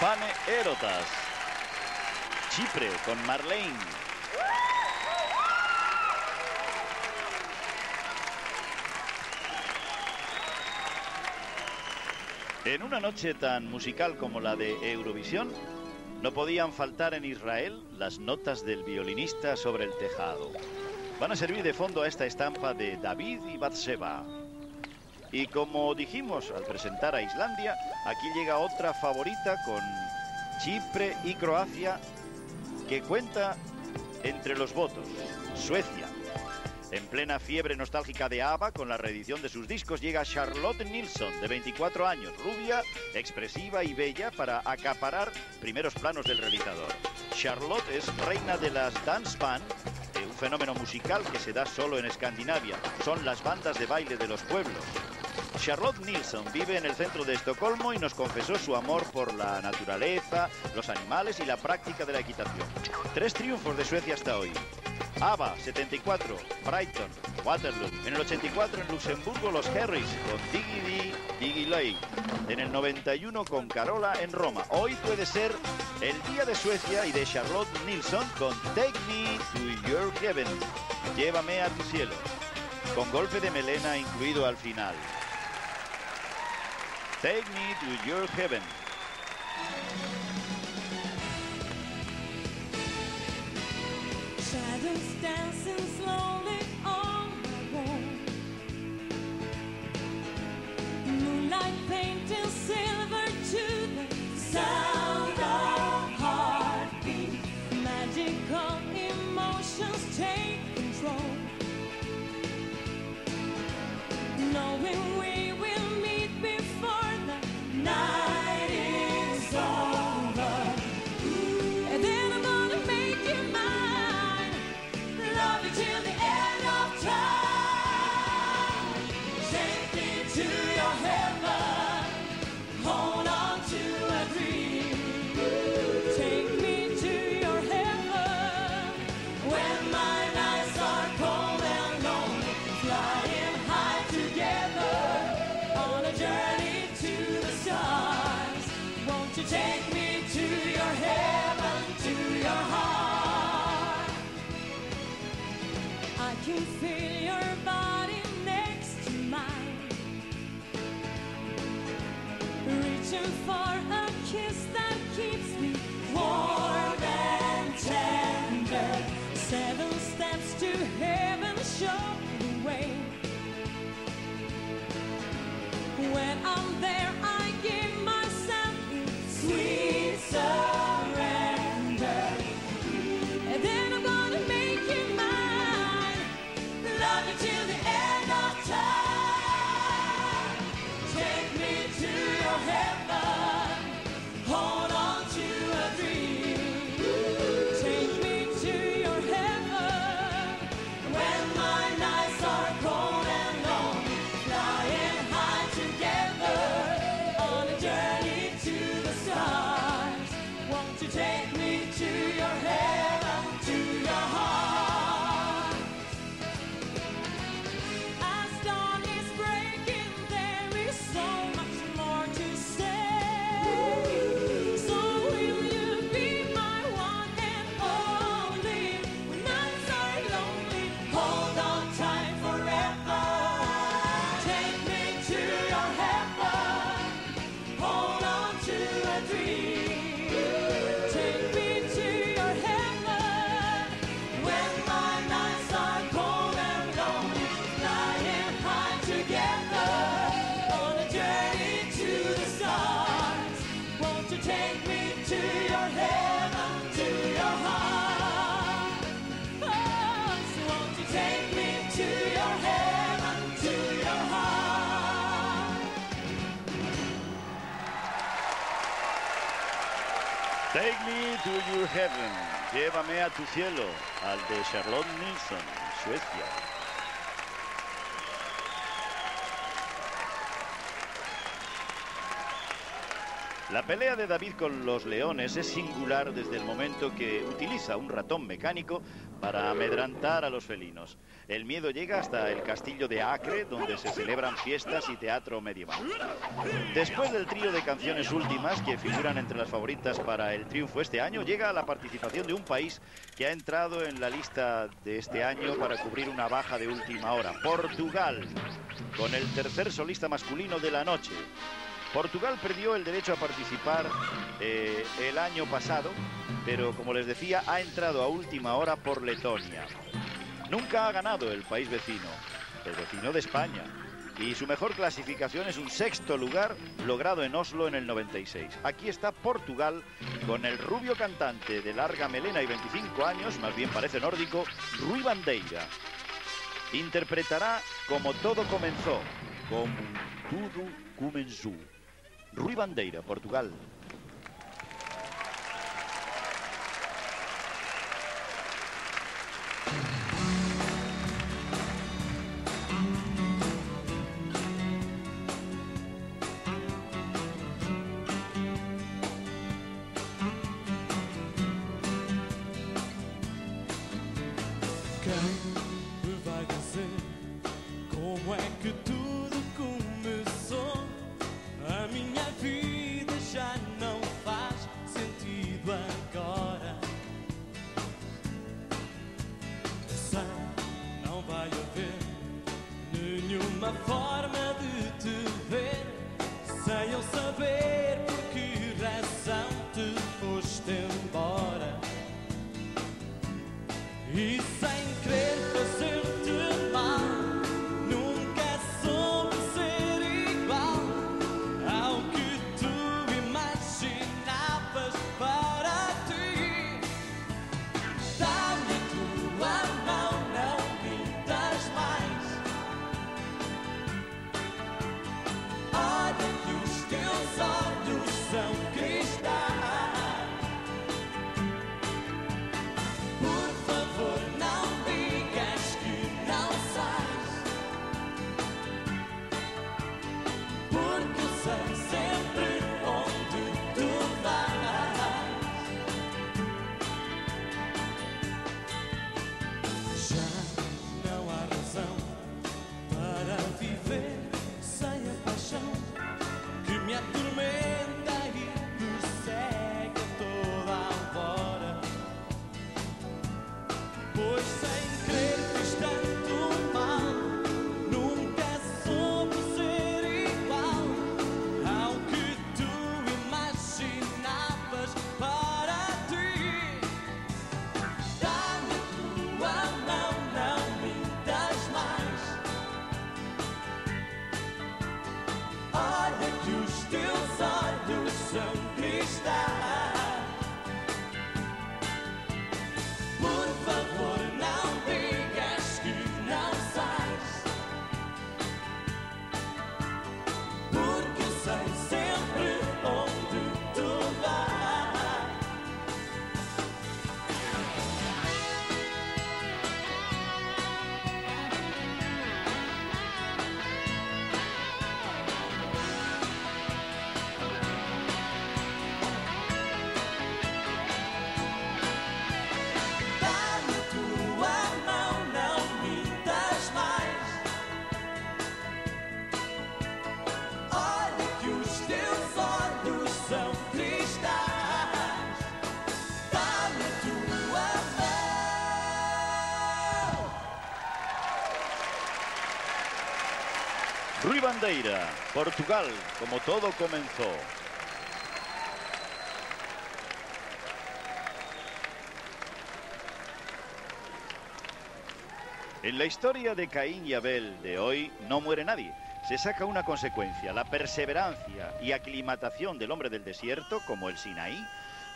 Fane Erotas, Chipre con Marlayne. En una noche tan musical como la de Eurovisión, no podían faltar en Israel las notas del violinista sobre el tejado. Van a servir de fondo a esta estampa de David y Batseba. Y como dijimos al presentar a Islandia, aquí llega otra favorita con Chipre y Croacia, que cuenta entre los votos. Suecia, en plena fiebre nostálgica de ABBA con la reedición de sus discos, llega Charlotte Nilsson, de veinticuatro años, rubia, expresiva y bella, para acaparar primeros planos del realizador. Charlotte es reina de las dance band, un fenómeno musical que se da solo en Escandinavia. Son las bandas de baile de los pueblos. Charlotte Nilsson vive en el centro de Estocolmo y nos confesó su amor por la naturaleza, los animales y la práctica de la equitación. Tres triunfos de Suecia hasta hoy. ABBA, setenta y cuatro, Brighton, Waterloo. En el ochenta y cuatro, en Luxemburgo, los Harris, con Diggy Dee, Diggy Lay. En el noventa y uno, con Carola, en Roma. Hoy puede ser el día de Suecia y de Charlotte Nilsson con Take Me to Your Heaven, Llévame a tu cielo, con golpe de melena incluido al final. Take Me to Your Heaven. Shadows dancing slowly on my wall. Moonlight painting silver to the sound of heartbeat. Magical emotions take control. Knowing we will meet before the night is over. And then I'm gonna make you mine. Till the end of time, take me to your heaven, hold on to a dream, take me to your heaven, when my nights are cold and lonely, flying high together, on a journey to the stars, won't you take me to your heaven, to your heart. I can feel your body next to mine, reaching for a kiss that keeps me warm and tender. Seven steps to heaven show the way. When I'm there, I give myself sweet surrender. And then I'm gonna make you mine. Love you till the end of time. Take me to your heaven. Hold on to a dream. Take me to your heaven. When my nights are cold and lonely, flying high together on a journey to the stars. Won't you take me to your heaven, to your heart? Take me to your heaven, llévame a tu cielo, al de Charlotte Nilsson, Suecia. La pelea de David con los leones es singular desde el momento que utiliza un ratón mecánico para amedrantar a los felinos. El miedo llega hasta el castillo de Acre, donde se celebran fiestas y teatro medieval. Después del trío de canciones últimas que figuran entre las favoritas para el triunfo este año, llega la participación de un país que ha entrado en la lista de este año para cubrir una baja de última hora, Portugal, con el tercer solista masculino de la noche. Portugal perdió el derecho a participar eh, el año pasado, pero como les decía, ha entrado a última hora por Letonia. Nunca ha ganado el país vecino, el vecino de España, y su mejor clasificación es un sexto lugar logrado en Oslo en el noventa y seis. Aquí está Portugal con el rubio cantante de larga melena y veinticinco años, más bien parece nórdico, Rui Bandeira. Interpretará Como todo comenzó, con Tudo Comenzou. Rui Bandeira, Portugal. Bandeira, Portugal, Como todo comenzó. En la historia de Caín y Abel de hoy no muere nadie. Se saca una consecuencia: la perseverancia y aclimatación del hombre del desierto, como el Sinaí,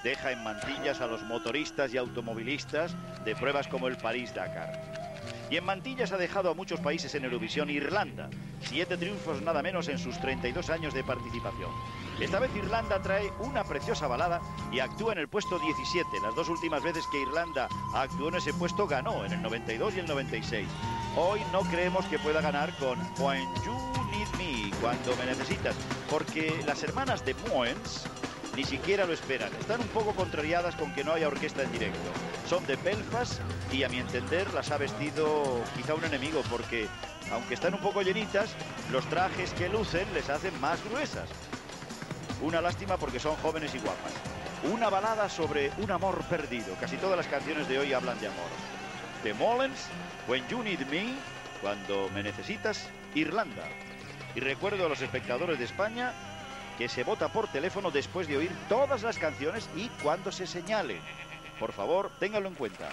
deja en mantillas a los motoristas y automovilistas de pruebas como el París-Dakar. Y en mantillas ha dejado a muchos países en Eurovisión. Irlanda, siete triunfos nada menos en sus treinta y dos años de participación. Esta vez Irlanda trae una preciosa balada y actúa en el puesto diecisiete. Las dos últimas veces que Irlanda actuó en ese puesto ganó, en el noventa y dos y el noventa y seis. Hoy no creemos que pueda ganar con When You Need Me, Cuando Me Necesitas, porque las hermanas de Mullans ni siquiera lo esperan. Están un poco contrariadas con que no haya orquesta en directo. Son de Belfast y, a mi entender, las ha vestido quizá un enemigo, porque, aunque están un poco llenitas, los trajes que lucen les hacen más gruesas. Una lástima, porque son jóvenes y guapas. Una balada sobre un amor perdido. Casi todas las canciones de hoy hablan de amor. The Mullans, When You Need Me, Cuando Me Necesitas, Irlanda. Y recuerdo a los espectadores de España que se vota por teléfono después de oír todas las canciones y cuando se señale. Por favor, ténganlo en cuenta.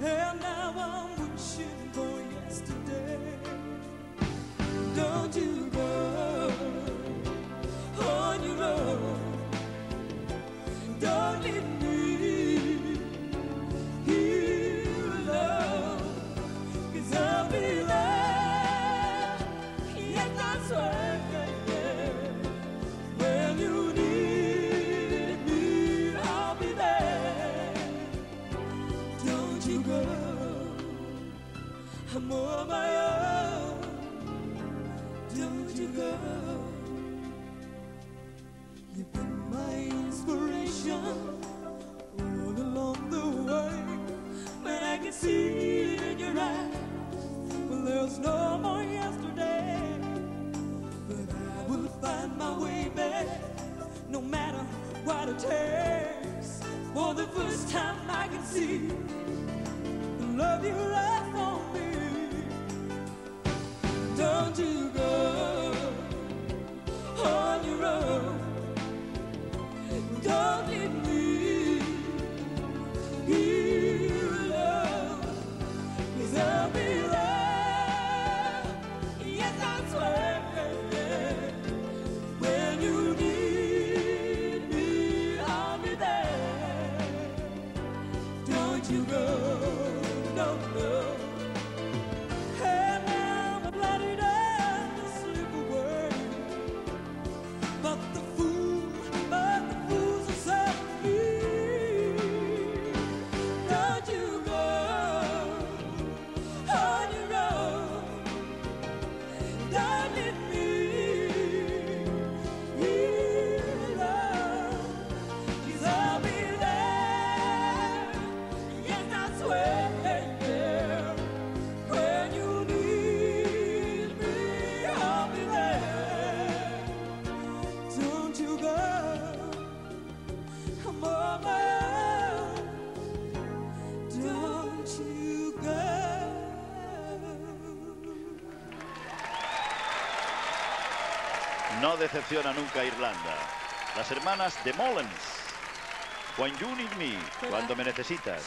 And now I'm wishing for yesterday. Don't you go on your own. Don't leave me here alone, 'cause I'll be there. Yes, that's right. When you need me, I'll be there. Don't you go, I'm on my own. Don't you go, you've been my inspiration all along the way. But I can see it in your eyes, well, there's no more yesterday. But I will find my way back, no matter what it takes. For the first time I can see the love you left on me. Don't you go on your own. Don't leave me here alone, 'cause I'll be there. Yes, that's where. When you need me, I'll be there. Don't you go, no, no. And now I'm bloody down to slip away. But the fool, but the fools inside me. Don't you go on your own. Don't leave me here alone, 'cause I'll be there. Yes, that's where. When you need me, I'll be there. Don't you go, I'm on my own. Don't you go. No decepciona nunca a Irlanda. Las hermanas de Mullans. When you need me, cuando me necesitas.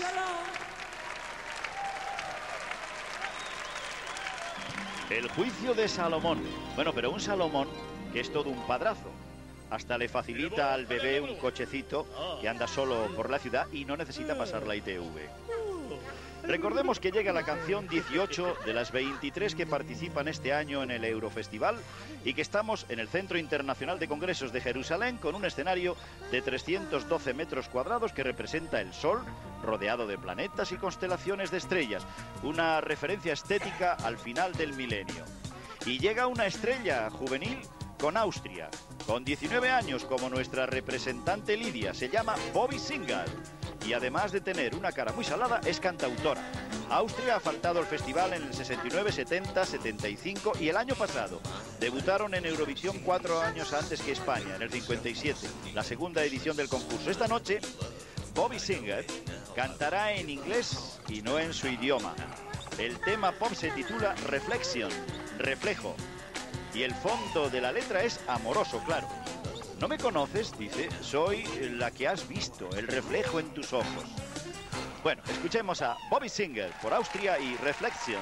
El juicio de Salomón. Bueno, pero un Salomón que es todo un padrazo. Hasta le facilita al bebé un cochecito que anda solo por la ciudad y no necesita pasar la I T V. Recordemos que llega la canción dieciocho de las veintitrés que participan este año en el Eurofestival y que estamos en el Centro Internacional de Congresos de Jerusalén con un escenario de trescientos doce metros cuadrados que representa el Sol rodeado de planetas y constelaciones de estrellas, una referencia estética al final del milenio. Y llega una estrella juvenil con Austria, con diecinueve años como nuestra representante Lidia, se llama Bobbie Singer y además de tener una cara muy salada es cantautora. Austria ha faltado al festival en el sesenta y nueve, setenta, setenta y cinco y el año pasado. Debutaron en Eurovisión cuatro años antes que España, en el cincuenta y siete, la segunda edición del concurso. Esta noche Bobbie Singer cantará en inglés y no en su idioma. El tema pop se titula Reflection, reflejo. Y el fondo de la letra es amoroso, claro. No me conoces, dice, soy la que has visto, el reflejo en tus ojos. Bueno, escuchemos a Bobbie Singer por Austria y Reflexion.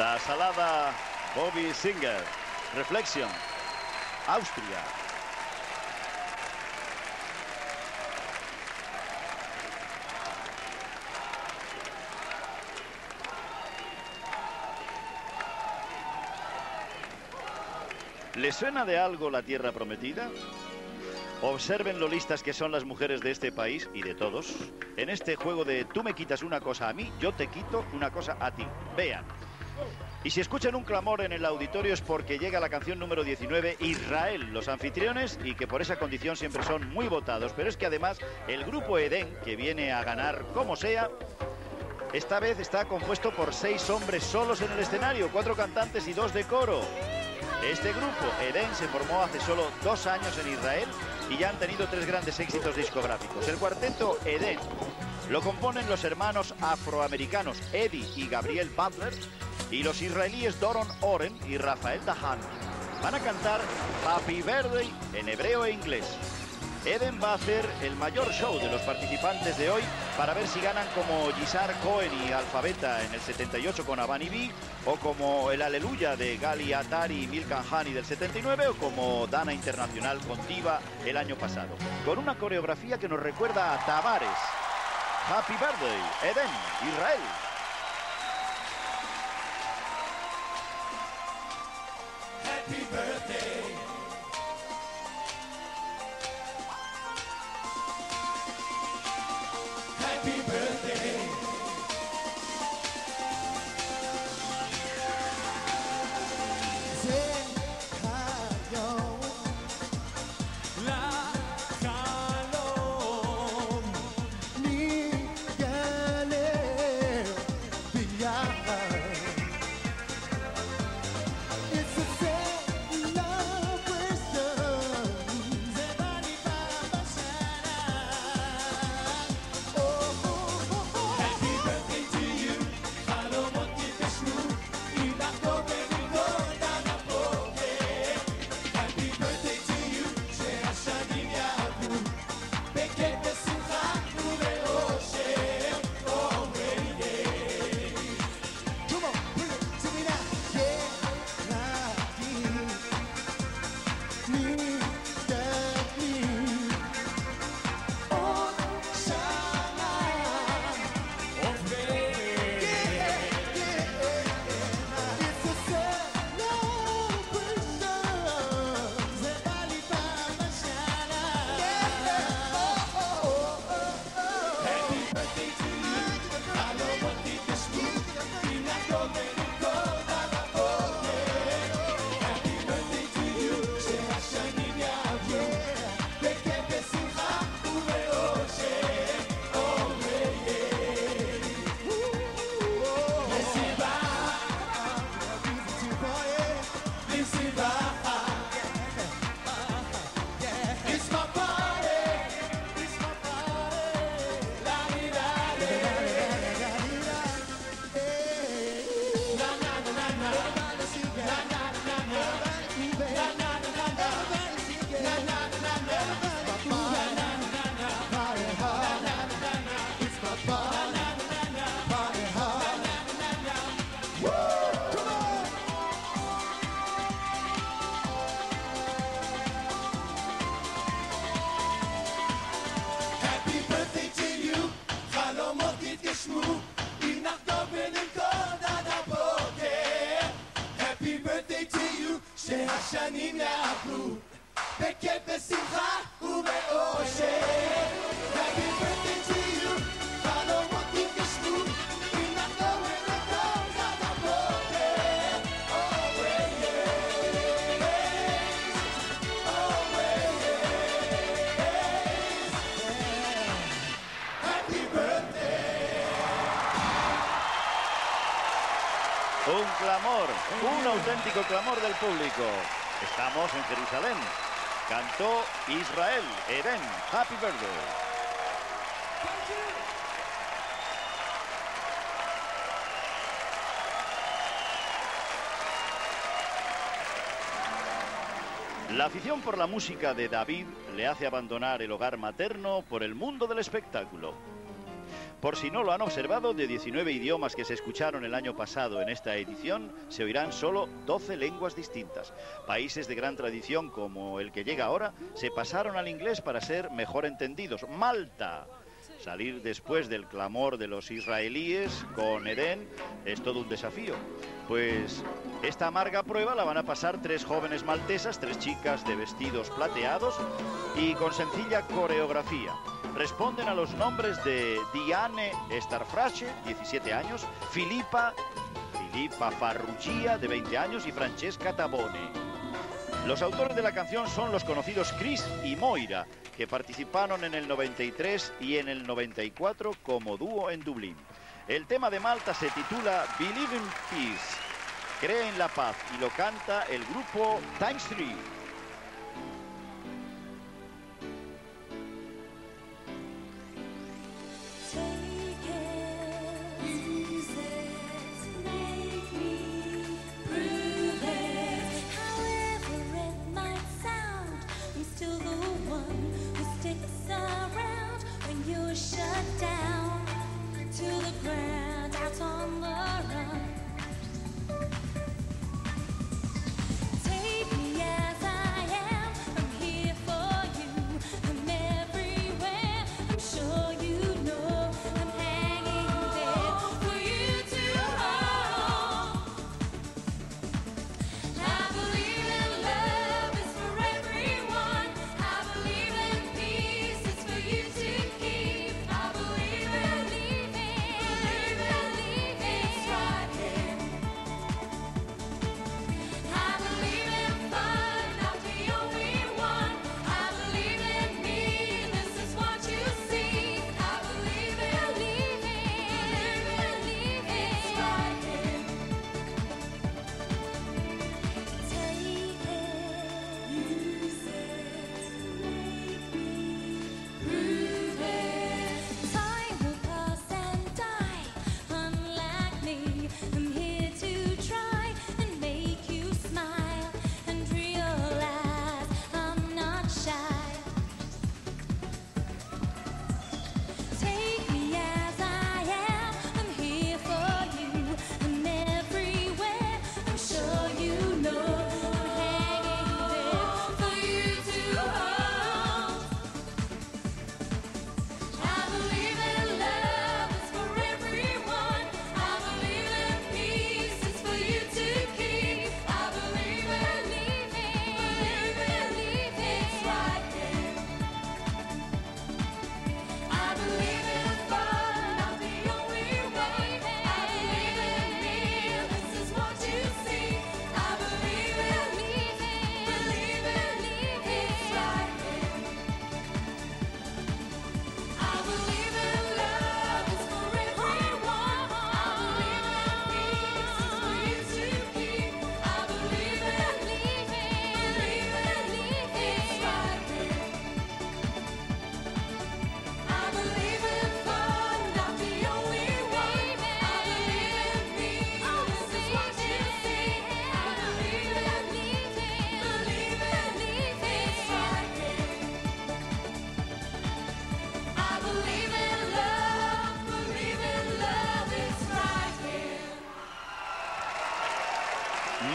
La salada Bobbie Singer, Reflexion, Austria. ¿Les suena de algo la tierra prometida? Observen lo listas que son las mujeres de este país y de todos en este juego de tú me quitas una cosa a mí, yo te quito una cosa a ti. Vean. Y si escuchan un clamor en el auditorio es porque llega la canción número diecinueve, Israel, los anfitriones, y que por esa condición siempre son muy votados. Pero es que además el grupo Eden, que viene a ganar como sea, esta vez está compuesto por seis hombres solos en el escenario, cuatro cantantes y dos de coro. Este grupo, Eden, se formó hace solo dos años en Israel y ya han tenido tres grandes éxitos discográficos. El cuarteto Eden lo componen los hermanos afroamericanos Eddie y Gabriel Butler y los israelíes Doron Oren y Rafael Dahan. Van a cantar Happy Birthday en hebreo e inglés. Eden va a hacer el mayor show de los participantes de hoy para ver si ganan como Yizar Cohen y Alfabeta en el setenta y ocho con Avani B, o como el Aleluya de Gali Atari y Milkan Hani del setenta y nueve, o como Dana Internacional con Diva el año pasado, con una coreografía que nos recuerda a Tavares. Happy Birthday, Eden, Israel. Happy Birthday. Un auténtico clamor del público. Estamos en Jerusalén. Cantó Israel, Eden, Happy Birthday. La afición por la música de David le hace abandonar el hogar materno por el mundo del espectáculo. Por si no lo han observado, de diecinueve idiomas que se escucharon el año pasado en esta edición, se oirán solo doce lenguas distintas. Países de gran tradición como el que llega ahora se pasaron al inglés para ser mejor entendidos. Malta, salir después del clamor de los israelíes con Eden es todo un desafío. Pues esta amarga prueba la van a pasar tres jóvenes maltesas, tres chicas de vestidos plateados y con sencilla coreografía. Responden a los nombres de Diane Starfrashe, diecisiete años, Filipa, Filipa Farrugia, de veinte años, y Francesca Tabone. Los autores de la canción son los conocidos Chris y Moira, que participaron en el noventa y tres y en el noventa y cuatro como dúo en Dublín. El tema de Malta se titula Believe in Peace, Cree en la Paz, y lo canta el grupo Times Three. Shut down to the ground, out on the run. Take me as I am, I'm here for you, I'm everywhere, I'm sure you know, I'm hanging there for you to hold. I believe in love is for everyone, I believe in peace is for you to keep.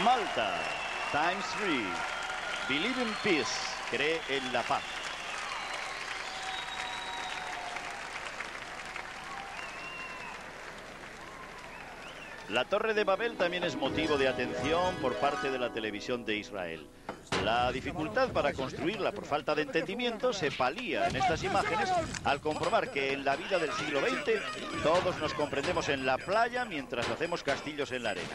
Malta, Times Three, Believe in Peace, Cree en la Paz. La Torre de Babel también es motivo de atención por parte de la televisión de Israel. La dificultad para construirla por falta de entendimiento se palía en estas imágenes al comprobar que en la vida del siglo veinte todos nos comprendemos en la playa mientras hacemos castillos en la arena.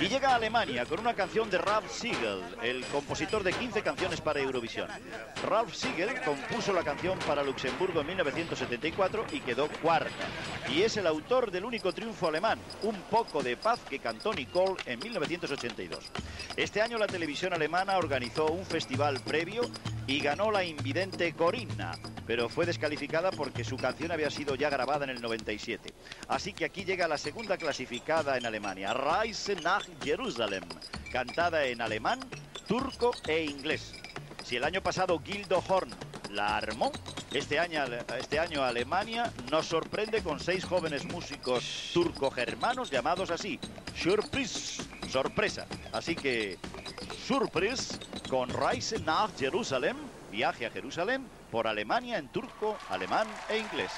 Y llega a Alemania con una canción de Ralph Siegel, el compositor de quince canciones para Eurovisión. Ralph Siegel compuso la canción para Luxemburgo en mil novecientos setenta y cuatro y quedó cuarta. Y es el autor del único triunfo alemán, Un poco de paz, que cantó Nicole en mil novecientos ochenta y dos. Este año la televisión alemana organizó un festival previo y ganó la invidente Corinna, pero fue descalificada porque su canción había sido ya grabada en el noventa y siete. Así que aquí llega la segunda clasificada en Alemania, Reise nach Jerusalem, cantada en alemán, turco e inglés. Si el año pasado Gildo Horn la armó, Este año, este año Alemania nos sorprende con seis jóvenes músicos turco-germanos llamados así, Surprise, sorpresa. Así que Surprise con Reise nach Jerusalem, viaje a Jerusalén, por Alemania en turco, alemán e inglés.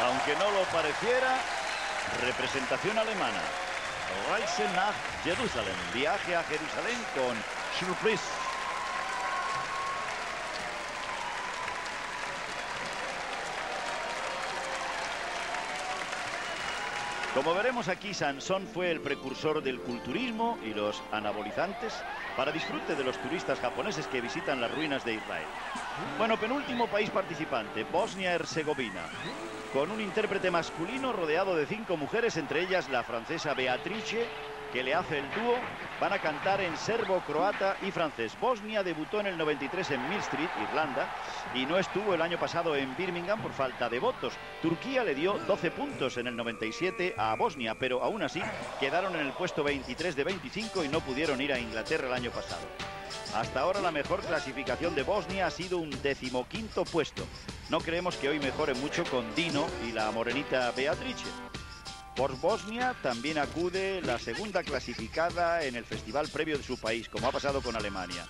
Aunque no lo pareciera, representación alemana. Reise nach Jerusalem, viaje a Jerusalén con Surprise. Como veremos aquí, Sansón fue el precursor del culturismo y los anabolizantes para disfrute de los turistas japoneses que visitan las ruinas de Israel. Bueno, penúltimo país participante, Bosnia-Herzegovina, con un intérprete masculino rodeado de cinco mujeres, entre ellas la francesa Beatrice, que le hace el dúo. Van a cantar en serbo, croata y francés. Bosnia debutó en el noventa y tres en Mill Street, Irlanda, y no estuvo el año pasado en Birmingham por falta de votos. Turquía le dio doce puntos en el noventa y siete a Bosnia, pero aún así quedaron en el puesto veintitrés de veinticinco y no pudieron ir a Inglaterra el año pasado. Hasta ahora la mejor clasificación de Bosnia ha sido un decimoquinto puesto. No creemos que hoy mejore mucho con Dino y la morenita Beatrice. Por Bosnia también acude la segunda clasificada en el festival previo de su país, como ha pasado con Alemania.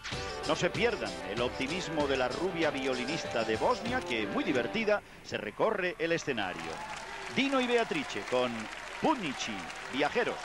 No se pierdan el optimismo de la rubia violinista de Bosnia, que muy divertida se recorre el escenario. Dino y Beatrice con Punici, viajeros.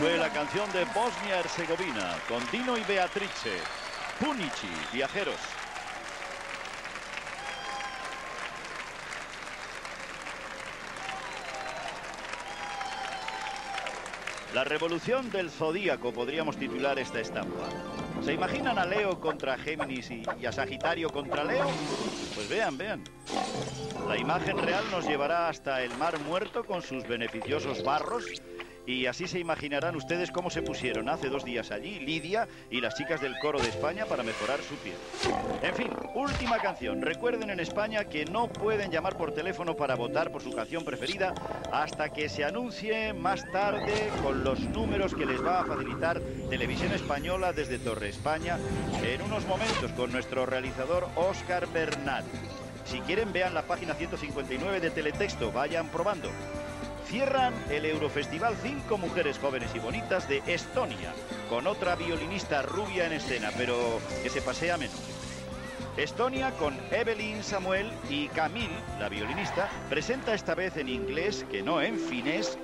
fue la canción de Bosnia-Herzegovina con Dino y Beatrice. Punici, Viajeros. La revolución del zodíaco podríamos titular esta estampa. ¿Se imaginan a Leo contra Géminis y, y a Sagitario contra Leo? Pues vean, vean. La imagen real nos llevará hasta el Mar Muerto con sus beneficiosos barros. Y así se imaginarán ustedes cómo se pusieron hace dos días allí Lidia y las chicas del coro de España para mejorar su piel. En fin, última canción. Recuerden en España que no pueden llamar por teléfono para votar por su canción preferida hasta que se anuncie más tarde con los números que les va a facilitar Televisión Española desde Torre España en unos momentos con nuestro realizador Óscar Bernal. Si quieren vean la página ciento cincuenta y nueve de Teletexto, vayan probando. Cierran el Eurofestival cinco mujeres jóvenes y bonitas de Estonia, con otra violinista rubia en escena, pero que se pasea menos. Estonia, con Evelyn Samuel y Camille, la violinista, presenta esta vez en inglés, que no en finés,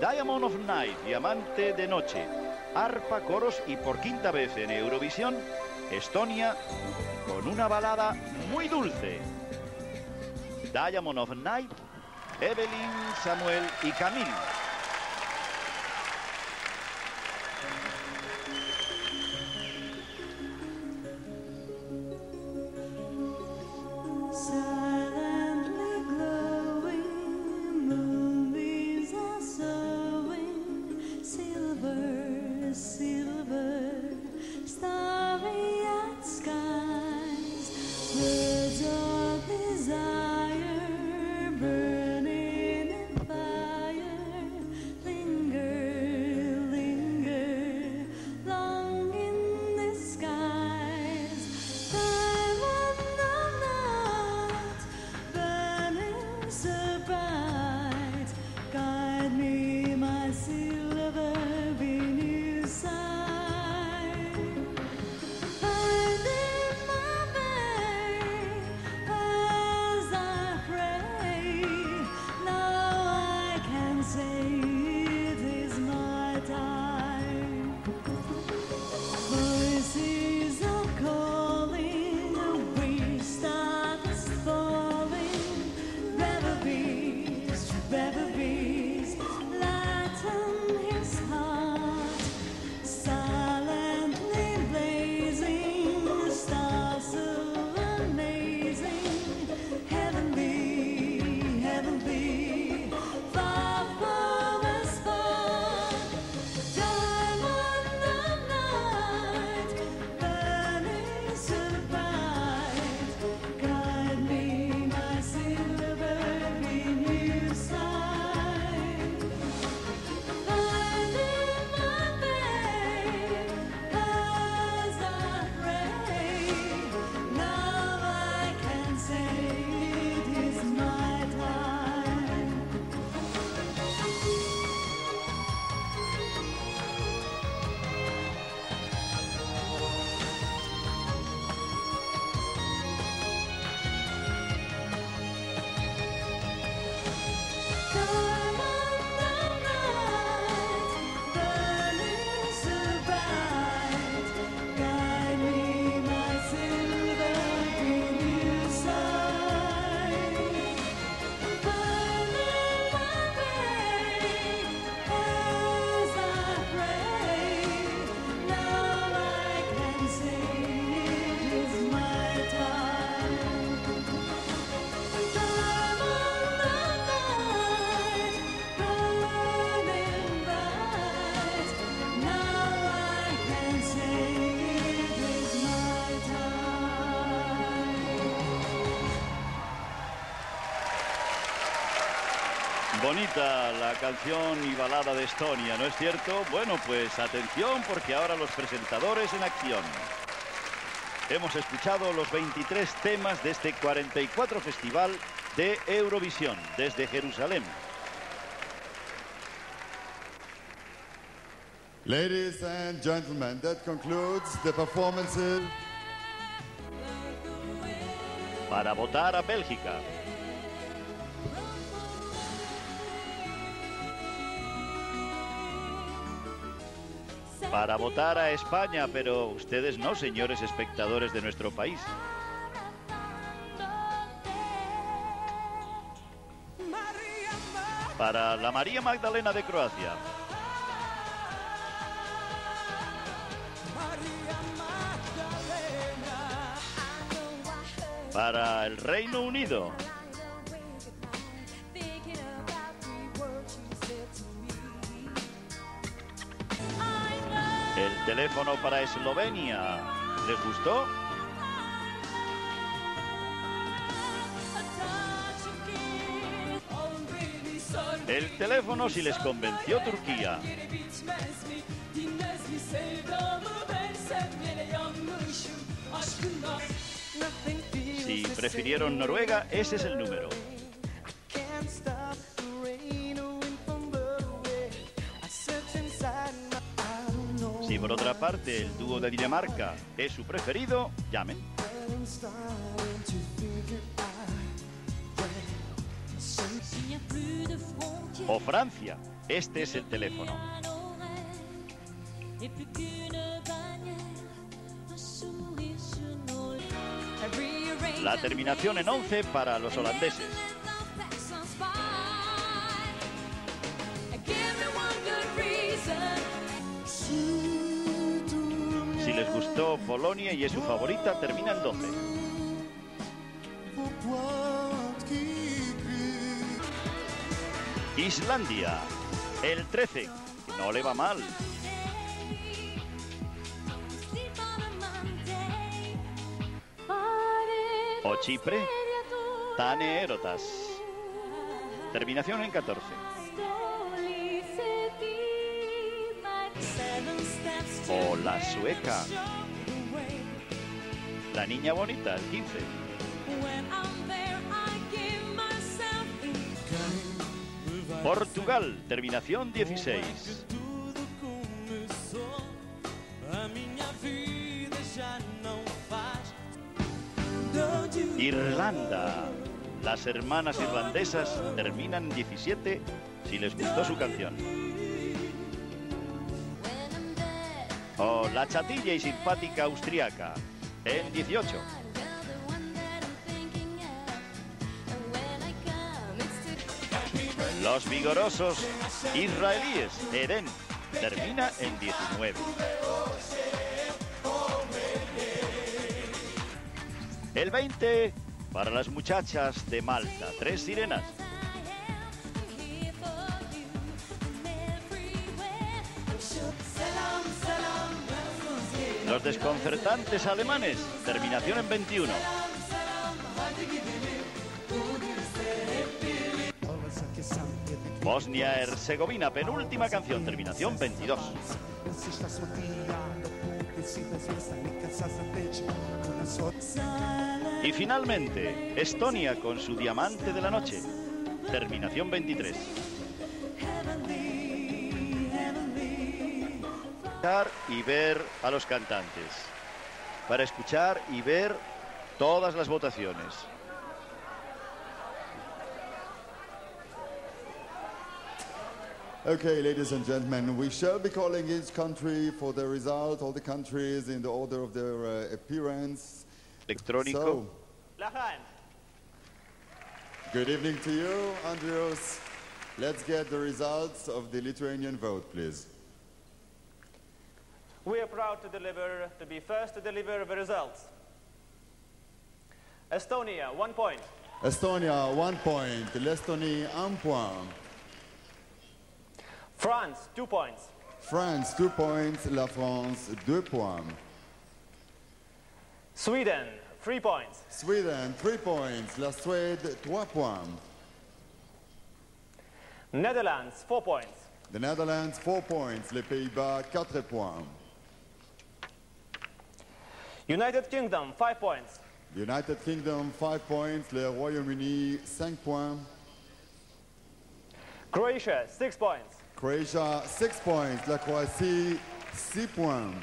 Diamond of Night, Diamante de Noche, arpa, coros y por quinta vez en Eurovisión, Estonia, con una balada muy dulce. Diamond of Night, Evelyn, Samuel y Camille. Bonita la canción y balada de Estonia, ¿no es cierto? Bueno, pues atención porque ahora los presentadores en acción. Hemos escuchado los veintitrés temas de este cuarenta y cuatro Festival de Eurovisión desde Jerusalén. Ladies and gentlemen, that concludes the performances. Para votar a Bélgica. para votar a España, pero ustedes no, señores espectadores de nuestro país. Para la María Magdalena de Croacia. Para el Reino Unido. El teléfono para Eslovenia. ¿Les gustó? El teléfono si les convenció Turquía. Si prefirieron Noruega, ese es el número. Si por otra parte el dúo de Dinamarca es su preferido, llamen. O Francia, este es el teléfono. La terminación en once para los holandeses. Si les gustó Polonia y es su favorita, termina en doce. Islandia, el trece, no le va mal. O Chipre, Tane Erotas, terminación en catorce. O la sueca, la niña bonita, el quince. Portugal, terminación dieciséis. Irlanda, las hermanas irlandesas terminan diecisiete si les gustó su canción. O la chatilla y simpática austriaca, en dieciocho. Los vigorosos israelíes, Eden, termina en diecinueve. El veinte para las muchachas de Malta, Tres Sirenas. Los desconcertantes alemanes, terminación en veintiuno. Bosnia-Herzegovina, penúltima canción, terminación veintidós. Y finalmente, Estonia con su diamante de la noche, terminación veintitrés. Para escuchar y ver a los cantantes, para escuchar y ver todas las votaciones. Okay, ladies and gentlemen, we shall be calling each country for the result, all the countries in the order of their uh, appearance. Electrónico. So, good evening to you, Andrius. Let's get the results of the Lithuanian vote, please. We are proud to deliver, to be first to deliver the results. Estonia, one point. Estonia, one point. L'Estonie, un point. France, two points. France, two points. La France, deux points. Sweden, three points. Sweden, three points. La Suède, trois points. Netherlands, four points. The Netherlands, four points. Les Pays-Bas, quatre points. United Kingdom, five points. United Kingdom, five points. Le Royaume-Uni, cinq points. Croatia, six points. Croatia, six points. La Croatie, six points.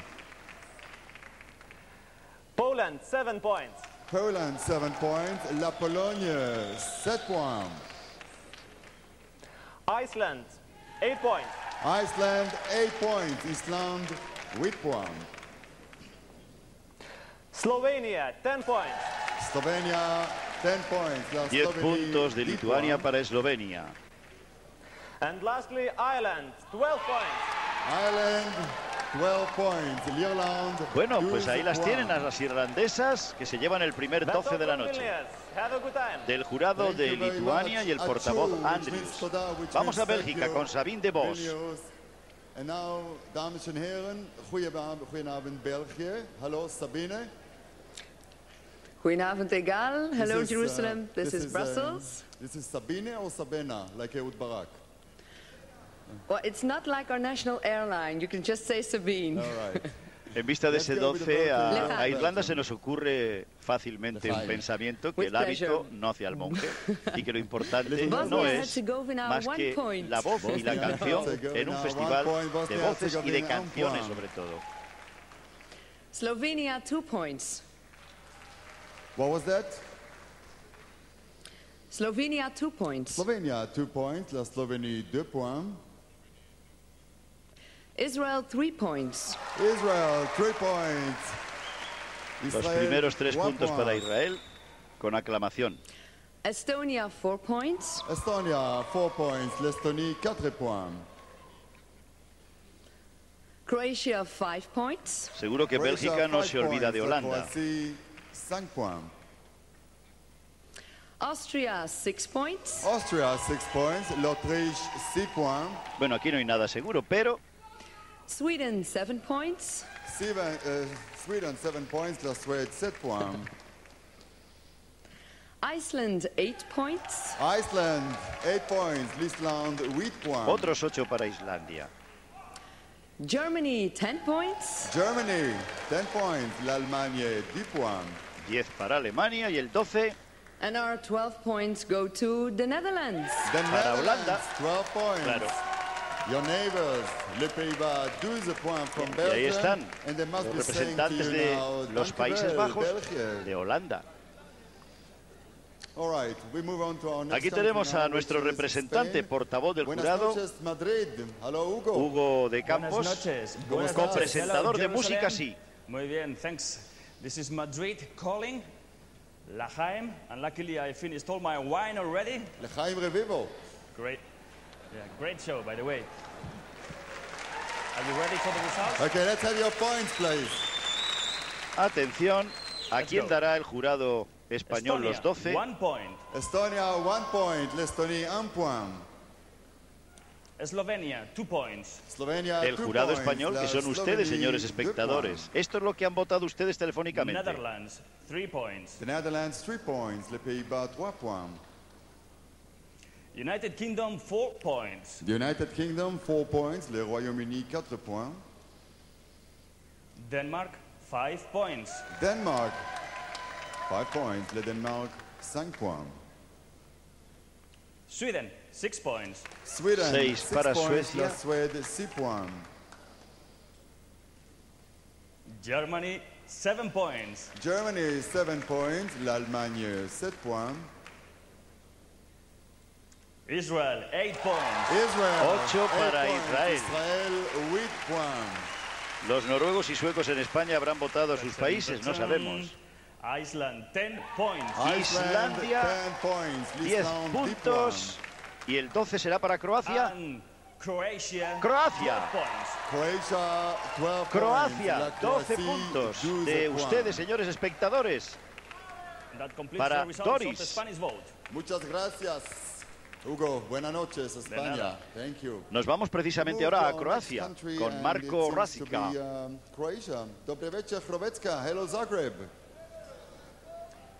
Poland, seven points. Poland, seven points. La Pologne, seven points. Iceland, eight points. Iceland, eight points. Iceland, Slovenia, diez puntos. diez puntos de Lituania para Eslovenia. And lastly, Ireland, twelve points. Bueno, pues ahí las tienen a las irlandesas que se llevan el primer doce de la noche. Del jurado de Lituania y el portavoz Andrius. Vamos a Bélgica con Sabine de Vos. En now, dames en heren, goedenavond België. Hallo Sabine. Goedenavond egal. Hello this Jerusalem. Is, uh, this, this is Brussels. Uh, this is Sabine or Sabena, like Ehud Barak? Well, it's not like our national airline. You can just say Sabine. All right. En vista de ese doce, a, a Irlanda se nos ocurre fácilmente un pensamiento que el hábito no hace al monje y que lo importante no es más que la voz y la canción en un festival de voces y de canciones sobre todo. Slovenia, two points. What was that? Slovenia, two points. Slovenia, two points. La Slovenia, deux points. Israel, three points. Israel, three points. Israel, los primeros tres puntos point. Para Israel, con aclamación. Estonia, four points. Estonia, four points. L'Estonie, quatre points. Croatia, five points. Seguro que Croatia, Bélgica no se olvida points. De Holanda. Cinq points. Austria, six points. Austria, six points. L'Autriche, six points. Bueno, aquí no hay nada seguro, pero... Sweden, seven points. Seven, uh, Sweden, seven points. La Suède, sept points. Iceland, eight points. Iceland, eight points. L'Islande, huit points. Otros ocho para Islandia. Germany, ten points. Germany, ten points. L'Allemagne, diez points. diez para Alemania y el doce. And our twelve points go to the Netherlands. The para Netherlands, Holanda. twelve points. Claro. Your neighbors, les Pays-Bas, doce points from Belgium. Y ahí están los representantes de los Países Bajos, de Holanda. Aquí tenemos a nuestro representante, portavoz del jurado, Hugo de Campos, como presentador de música, sí. Muy bien, thanks. This is Madrid calling. L'chaim, and luckily I finished all my wine already. L'chaim revival. Great. Yeah, great show, by the way. Are you ready for the results? Okay, let's have your points, please. Atención, ¿a quién dará el jurado español los doce? One point. Estonia, one point. L'Estonie, un point. Eslovenia, two points. Slovenia, el jurado español, que son ustedes, señores espectadores. Esto es lo que han votado ustedes telefónicamente. Netherlands, three points. The Netherlands, three points. Les Pays-Bas, trois points. United Kingdom, four points. The United Kingdom, four points. Le Royaume-Uni, quatre points. Denmark, five points. Denmark, five points. Le Denmark, cinq points. Sweden, six points. Sweden, seis para Suecia. Suède, six points. Germany, seven points. Germany, seven points. L'Allemagne, sept points. Israel, eight points. Israel, ocho para eight Israel. Israel, eight points. Los noruegos y suecos en España habrán votado a sus países, no sabemos. Iceland, ten points. Islandia, diez puntos. Y el doce será para Croacia. And Croacia, Croacia. Croacia, doce puntos de ustedes, señores espectadores. Para Doris. Muchas gracias. Hugo, buenas noches, España. Thank you. Nos vamos precisamente ahora a Croacia con Marko Rasica. Dobry večer, Hrvatska. Hello, Zagreb.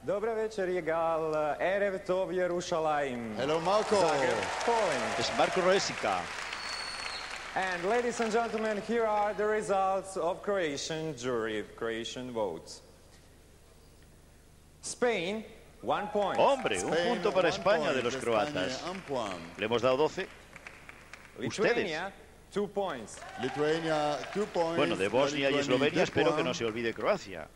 Dobry večer, egal. Erev tov, Jerusalem. Hello, Marko. Zagreb, Poland. Es Marko Rasica. And ladies and gentlemen, here are the results of Croatian jury, Croatian votes. Spain. One point. Hombre, un punto para España de los croatas. Le hemos dado doce. Ustedes. Two points. Lithuania, two points. Bueno, de Bosnia y Eslovenia espero que no se olvide Croacia.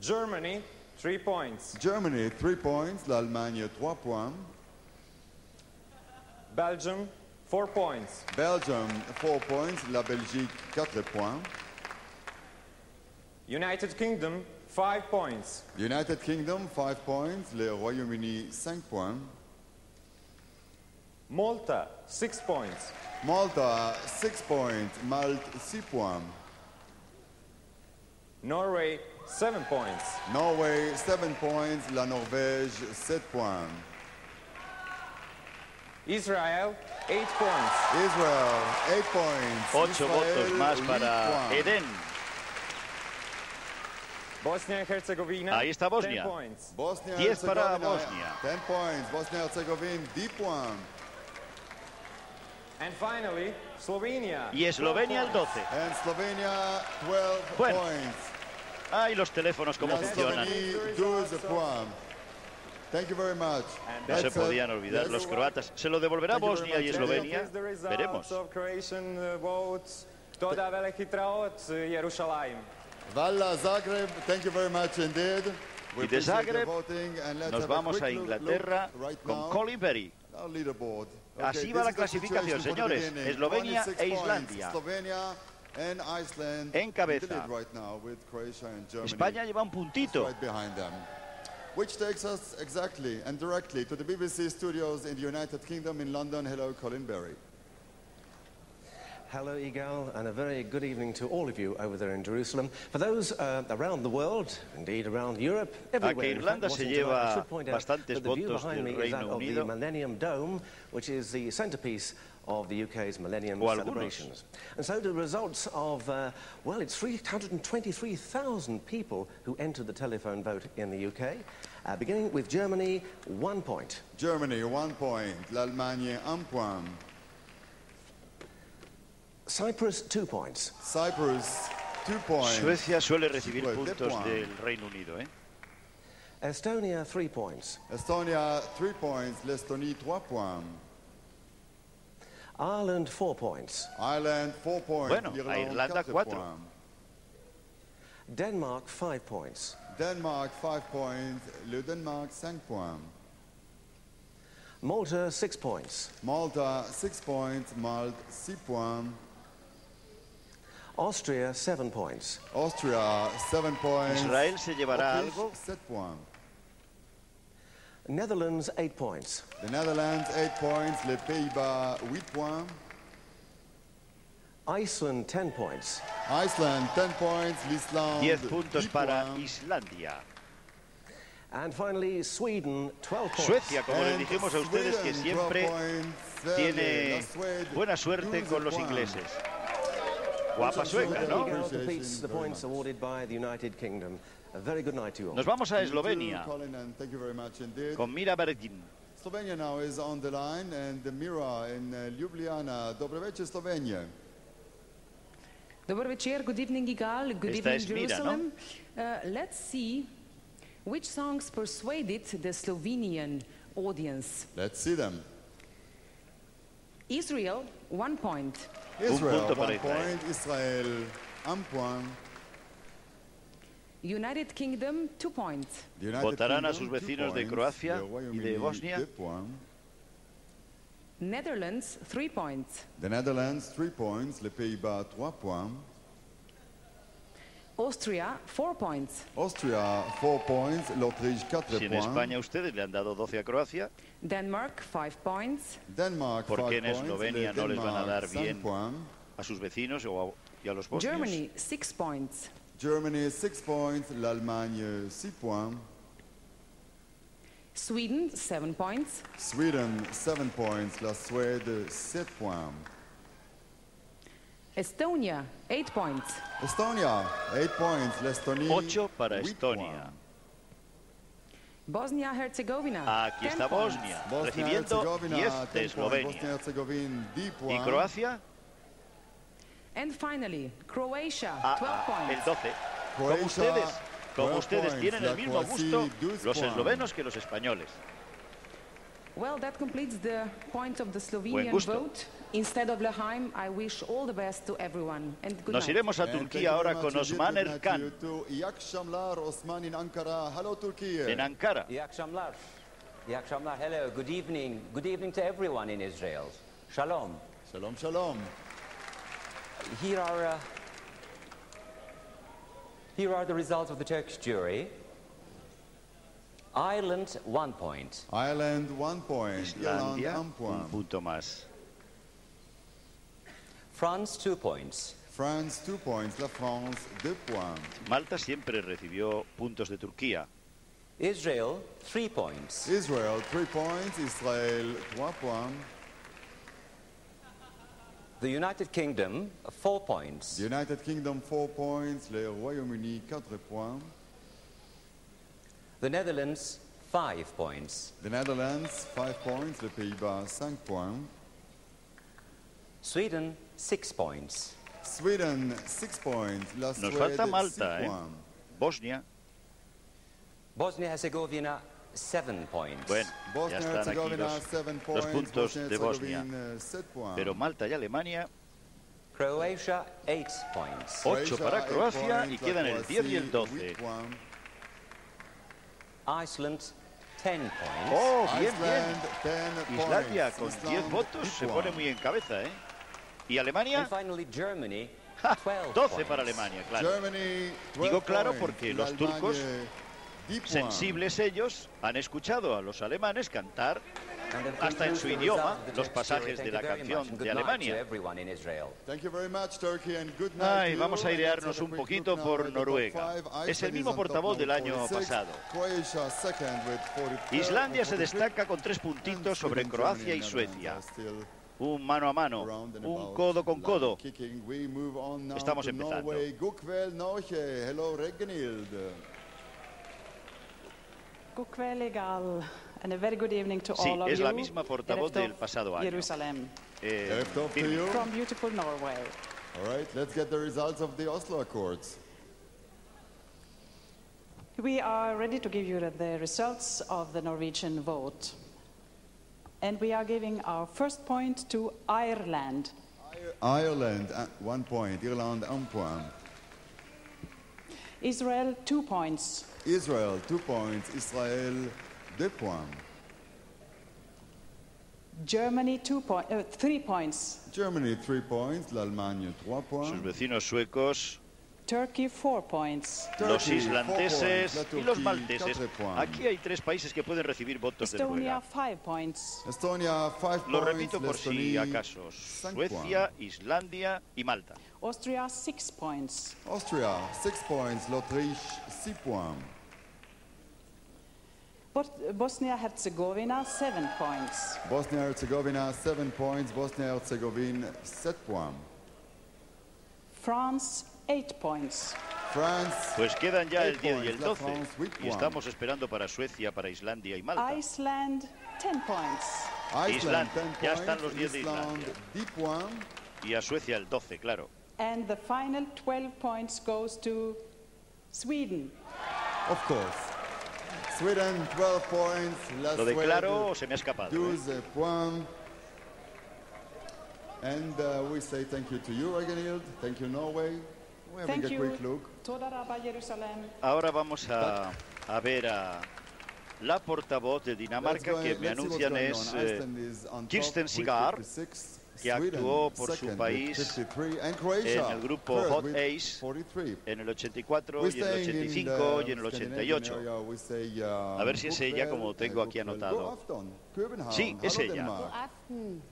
Germany, three points. Germany, three points. La Alemania, tres points. Belgium, four points. Belgium, four points. La Belgique, quatre points. United Kingdom, five points. United Kingdom, five points. Le Royaume-Uni, cinq points. Malta, six points. Malta, six points. Malte, six points. Norway, seven points. Norway, seven points. La Norvège, sept points. Israel, eight points. Israel, eight points. Ocho votos más para Eden. Bosnia y Herzegovina. Ahí está Bosnia. diez para Bosnia. Ten points. Bosnia y Herzegovina, diez points. And finally, Slovenia. Y Eslovenia el doce. And Slovenia, doce bueno. Points. Ay, los teléfonos cómo funcionan. Thank you very much. No se podían olvidar los croatas. Se lo devolverá Bosnia y Eslovenia. Veremos. Valla Zagreb, thank you very much indeed. Y de Zagreb nos vamos a Inglaterra con Colin Berry. Así va la clasificación, señores. Eslovenia e Islandia. En cabeza. España lleva un puntito. Which takes us exactly and directly to the B B C studios in the United Kingdom in London. Hello, Colin Berry. Hello, Igal, and a very good evening to all of you over there in Jerusalem. For those uh, around the world, indeed around Europe, everywhere. A que Irlanda se lleva I should point out that the view behind me is that of the Millennium Dome, which is the centerpiece of the U K's Millennium celebrations. And so the results of, uh, well, it's three hundred twenty-three thousand people who entered the telephone vote in the U K, uh, beginning with Germany, one point. Germany, one point. L'Allemagne, un point. Cyprus, two points. Cyprus, two points. Suecia suele recibir puntos del Reino Unido, eh? Estonia, three points. Estonia, three points. L'Estonie, trois points. Ireland, four points. Ireland, four points. Bueno, a Irlanda, cuatro. Denmark, five points. Denmark, five points. Le Danemark, cinq points. Malta, six points. Malta, six points. Malte, six points. Austria, seven points. Austria, seven points. Israel se llevará algo. Seven points. Netherlands, eight points. The Netherlands, eight points. Les Pays-Bas, huit points. Iceland, ten points. Iceland, ten points. L'Islande, diez puntos para Islandia. And finally, Sweden, twelve points. Suecia, como les dijimos a ustedes, que siempre tiene buena suerte con los ingleses. Guapa sueca, ¿no? Nos vamos a Eslovenia con Mira Bergin. Slovenia now is on the line and the Mira in Ljubljana. Dobro večer, Slovenia. Dobro večer, good evening, Igal. Good evening, Jerusalem. Uh, let's see which songs persuaded the Slovenian audience. Let's see them. Israel, one point. Israel, one point. Israel, un point. United Kingdom, two points. Votarán a sus vecinos de Croacia y de Bosnia. Netherlands, three points. The Netherlands, three points. Les Pays-Bas, trois points. Austria, four points. Austria, four points. L'Autriche, quatre points. Si en España ustedes le han dado doce a Croacia. Denmark, five points. Denmark, five points. Porque en Eslovenia no les van a dar bien a sus vecinos o a, y a los bosnios. Germany, six points. Germany, six points. L'Allemagne, six points. Sweden, seven points. Sweden, seven points. La Suède, sept points. Estonia, eight points. Estonia, eight points. L'Estonie, ocho para Estonia. Bosnia-Herzegovina. Aquí está Bosnia, recibiendo diez de Eslovenia. ¿Y Croacia? And finally, Croatia, ah, ah, twelve points. El doce. Croatia, como ustedes, como ustedes tienen la el mismo gusto los eslovenos que los españoles. Well, that completes the point of the Slovenian vote. Instead of Laheim, I wish all the best to everyone. And good Nos night. Iremos a Turquía ahora con Osman Erkan. En Ankara. Yakşamlar. Yakşamlar. Hello, good evening. Good evening to everyone in Israel. Shalom. Shalom, shalom. Here are uh, Here are the results of the Turkish jury. Ireland, one point. Ireland, one point. Islandia, un punto más. France, two points. France, two points. La France, deux points. Malta siempre recibió puntos de Turquía. Israel, three points. Israel, three points. Israel, trois points. The United Kingdom, four points. The United Kingdom, four points. Le Royaume-Uni, quatre points. The Netherlands, five points. The Netherlands, five points. Les Pays-Bas, cinq points. Sweden, six points. Sweden, six points. La Suède, nos falta Malta, eh? Bosnia. Bosnia-Herzegovina, seven points. Bueno, Bosnia, ya están aquí los, los puntos de Bosnia. Pero Malta y Alemania. Croacia, eight points. ocho para Croacia y quedan el diez y el doce. Iceland, ten points. Oh, bien, bien. Islandia con diez votos se pone muy en cabeza, ¿eh? ¿Y Alemania? Ja, doce para Alemania, claro. Digo claro porque los turcos, sensibles ellos, han escuchado a los alemanes cantar hasta en su idioma los pasajes de la canción de Alemania. Ay, vamos a airearnos un poquito por Noruega. Es el mismo portavoz del año pasado. Islandia se destaca con tres puntitos sobre Croacia y Suecia. Un mano a mano, un codo con codo. Estamos empezando. Sí, es la misma portavoz del pasado año. Eh, From beautiful Norway. All right, let's get the results of the Oslo Accords. We are ready to give you the results of the Norwegian vote. And we are giving our first point to Ireland. Ireland, uh, one point. Ireland, un point. Israel, two points. Israel, two points. Israel, deux points. Germany, two point, uh, three points. Germany, three points. L'Allemagne, trois points. Sus vecinos suecos. Turkey, four points. Los islandeses y los malteses. Aquí hay tres países que pueden recibir votos de Noruega. Estonia, five points. Lo repito por si acaso. Suecia, Islandia y Malta. Austria, six points. Austria, six points. L'Autriche, six points. Bosnia-Herzegovina, seven points. Bosnia-Herzegovina, seven points. Bosnia-Herzegovina, seven points. France, eight points. France, pues quedan ya el diez y el doce. France, y estamos esperando para Suecia, para Islandia y Malta. Iceland, ten points. Iceland, Island, ten ya points. Están los diez de Islandia. Y a Suecia el doce, claro. And the final twelve points goes to Sweden. Of course. Sweden, twelve points. La Lo declaro o se me ha escapado. doce eh. points. And uh, we say thank you to you, Ragnhild. Thank you, Norway. Thank you. Ahora vamos a, a ver a la portavoz de Dinamarca go, que me anuncian es eh, Kirsten Sigar, que actuó por second, su país en el grupo Third, Hot Ace forty-three. En el ochenta y cuatro we y en el ochenta y cinco y en el ochenta y ocho. Say, uh, a ver si es ella, como tengo aquí anotado. Sí, es ella.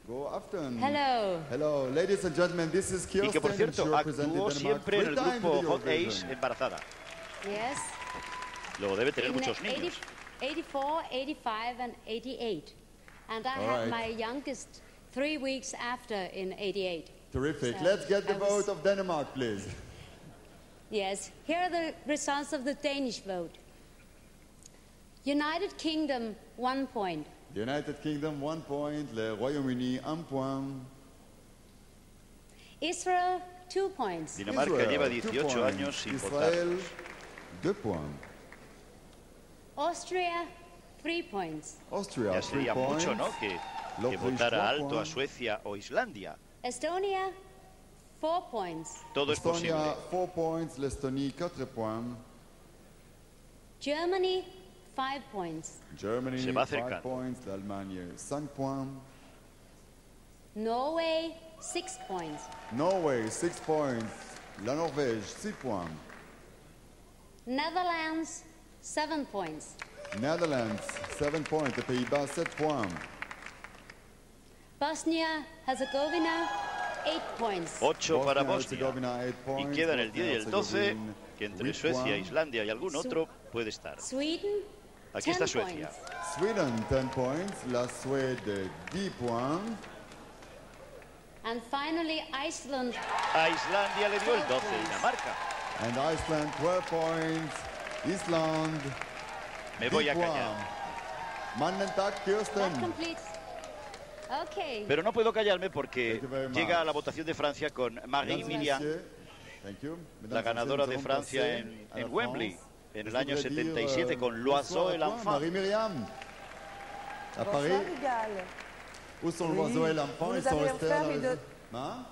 Hello. Hello, ladies and gentlemen, this is Kirsten. Y que por cierto actuó siempre en el grupo Hot Ace embarazada. Yes. Luego debe tener in muchos niños. eighty-four, eighty-five and eighty-eight. And I All had right. my youngest three weeks after in eighty-eight. Terrific. So let's get the vote of Denmark, please. Yes. Here are the results of the Danish vote. United Kingdom, one point. United Kingdom, one point. Le Royaume-Uni, un point. Israel, two points. Dinamarca Israel, lleva dieciocho años sin Israel, votar. Deux points. Austria, three points. Austria, ya sería points. Mucho, ¿no? Que, que votara alto a Suecia o Islandia. Estonia, four points. Todo Estonia, es posible. Four points. L'Estonie, quatre points. Germany, five points. Germany, se va acercando. Points. L'Allemagne, cinq points. Norway, six points. Norway, six points. La Norvège, six points. Netherlands, seven points. Netherlands, seven points. Les Pays-Bas, sept points. Bosnia-Herzegovina, eight points. ocho para Bosnia. Y quedan el diez y el doce, que entre Suecia, Islandia y algún otro puede estar. Aquí está Suecia. Sweden, ten points. La Suède, diez points. And finally, Iceland. A Islandia le dio el doce, Dinamarca. And Iceland, twelve points. Island. Me voy a callar. Mannentag, Kirsten. Okay. Pero no puedo callarme porque llega a la votación de Francia con Marie Millian, la ganadora de Francia en, en Wembley en el año setenta y siete con L'Oiseau et l'Enfant. A París. Où sont oui. L'oiseau et l'enfant? Ils sont restés à la, de... ¿Ah?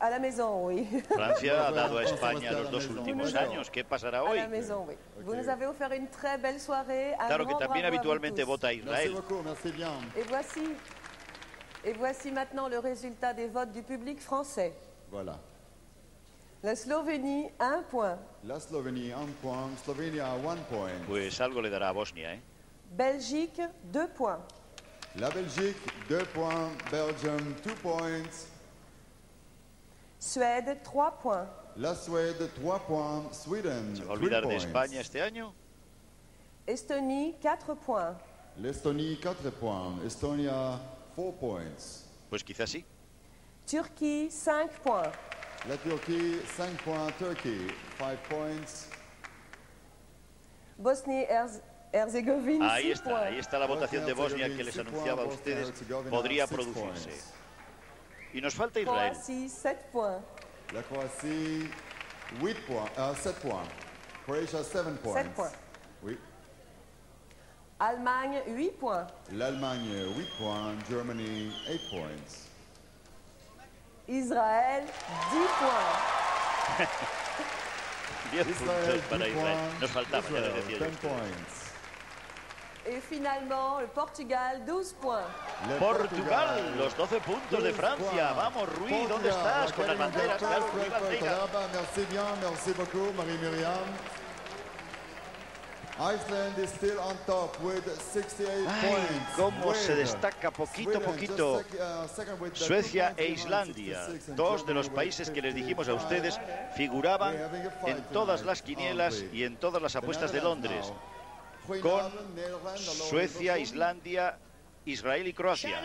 A la maison, oui. Francia ha dado a España los dos últimos años. ¿Qué pasará hoy? A la maison, oui. Okay. Vous nous avez offert une très belle soirée. Claro que también habitualmente vota Israel. Merci beaucoup, merci bien. Et voici, et voici maintenant le résultat des votes du public français. Voilà. La Slovénie, un point. La Slovénie, un point. Slovenia, un point. Pues algo le dará a Bosnia, ¿eh? Belgique, deux points. La Belgique, deux points. Belgium, two points. Suède, trois points. La Suède, trois points. Sweden, ¿se va a olvidar de España este año? Estonie, quatre points. L'Estonie, quatre points. Estonia, four points. Pues quizás sí. Turquía, cinq points. La Turquía, cinq points. Turkey, five points. Bosnia-Herzegovina. Ahí está, ahí está la votación de Bosnia que les anunciaba a ustedes podría producirse. Y nos falta Israel. La Croacia, siete points. Croacia, siete points. Allemagne, ocho points. L'Allemagne, ocho points. Germany, ocho points. Israel, diez points. diez puntos para Israel. Nos faltaba, ya les decía yo. Y finalmente, Portugal, doce puntos. Portugal, los doce puntos de Francia. Vamos, Rui, ¿dónde estás? Con las banderas, claro, Rui Bandeira. Merci bien, merci beaucoup, Marie-Myriam. Iceland is still on top with sixty-eight points. Cómo se destaca poquito a poquito Suecia e Islandia, dos de los países que les dijimos a ustedes figuraban en todas las quinielas y en todas las apuestas de Londres. Con Suecia, Islandia, Israel y Croacia.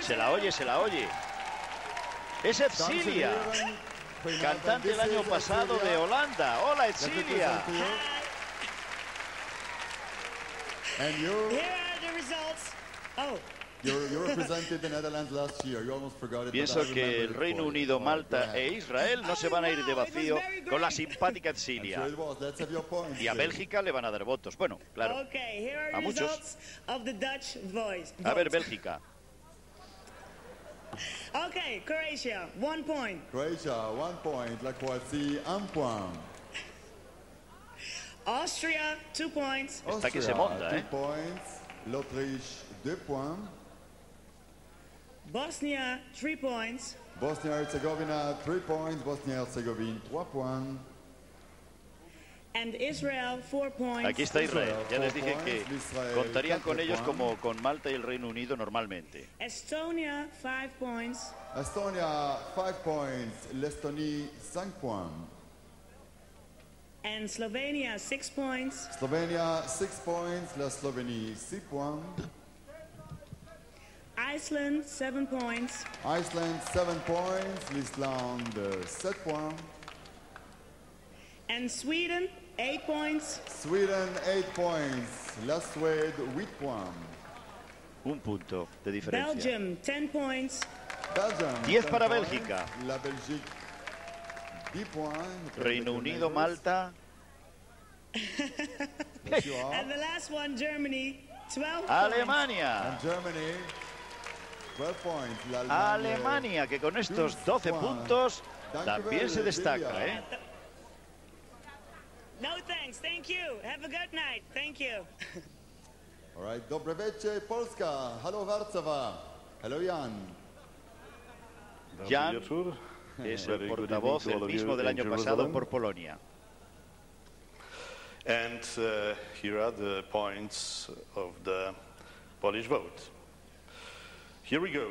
Se la oye, se la oye. Es Etzilia, cantante el año pasado de Holanda. Hola, Etzilia. Pienso que el Reino Unido, Malta e Israel no se van a ir de vacío con la simpática Etzilia. Y a Bélgica le van a dar votos. Bueno, claro, a muchos. A ver, Bélgica. Ok, Croacia, one point. Croacia, one point. La Croacia, un point. Austria, two points. Está que se monta, ¿eh? L'Autriche, deux points. Bosnia, three points. Bosnia-Herzegovina, three points. Bosnia-Herzegovina, three points. And Israel, four points. Aquí está Israel. Ya les dije que contarían con ellos como con Malta y el Reino Unido normalmente. Estonia, five points. Estonia, five points. L'Estonie, cinq points. And Slovenia, six points. Slovenia, six points. La Slovenie, six points. Iceland, seven points. Iceland, seven points. L'Islande, uh, seven points. And Sweden, eight points. Sweden, eight points. La Suède, eight points. Un punto de diferencia. Belgium, ten points. Belgium, diez para points. Bélgica. La Belgique, diez points. Reino Unido, Malta. And the last one, Germany, twelve Alemania. Points. And Germany. Alemania, que con estos doce puntos también se destaca, ¿eh? No thanks, thank you. Have a good night. Thank you. All right, dobre veche, Polska. Hello, Warsaw. Hello, Jan. Jan es el portavoz, el mismo del año pasado por Polonia. And uh, here are the points of the Polish vote. Here we go.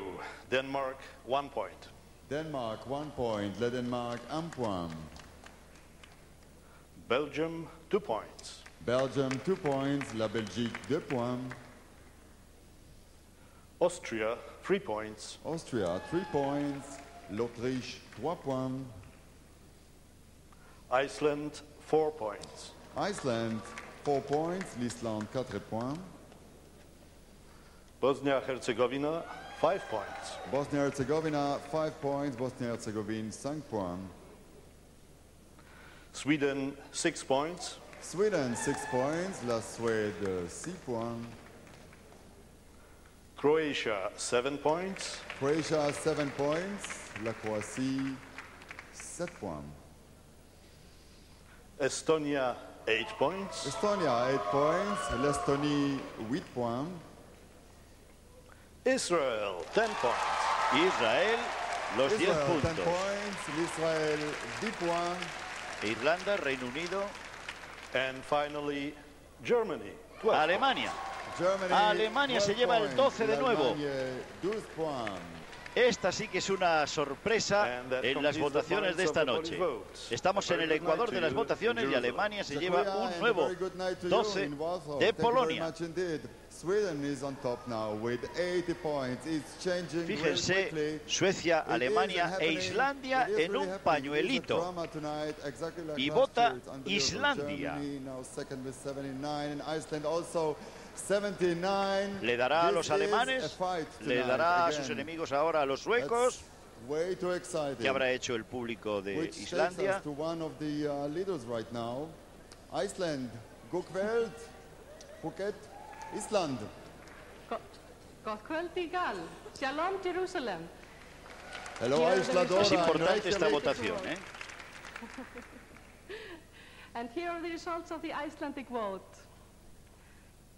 Denmark, one point. Denmark, one point. Le Denmark, un point. Belgium, two points. Belgium, two points. La Belgique, deux points. Austria, three points. Austria, three points. L'Autriche, trois points. Iceland, four points. Iceland, four points. L'Islande, quatre points. Bosnia-Herzegovina, five points. Bosnia-Herzegovina, five points. Bosnia-Herzegovina, cinq points. Sweden, six points. Sweden, six points. La Suède, six points. Croatia, seven points. Croatia, seven points. La Croatie, sept points. Estonia, eight points. Estonia, eight points. L'Estonie, huit points. Israel, ten points. Israel, los diez puntos. Israel, diez points. Irlanda, Reino Unido. And finally, Germany, twelve Alemania. Germany, Alemania se lleva el doce de nuevo. Esta sí que es una sorpresa en las votaciones de esta noche. Estamos en el ecuador de las votaciones y Alemania se lleva un nuevo doce de Polonia. Fíjense, Suecia, Alemania e Islandia en un pañuelito. Y vota Islandia. Le dará a los alemanes, le dará a sus enemigos ahora a los suecos. ¿Qué habrá hecho el público de Islandia? Island. Shalom Jerusalem. Es importante esta votación, ¿eh? And here are the results of the Icelandic vote.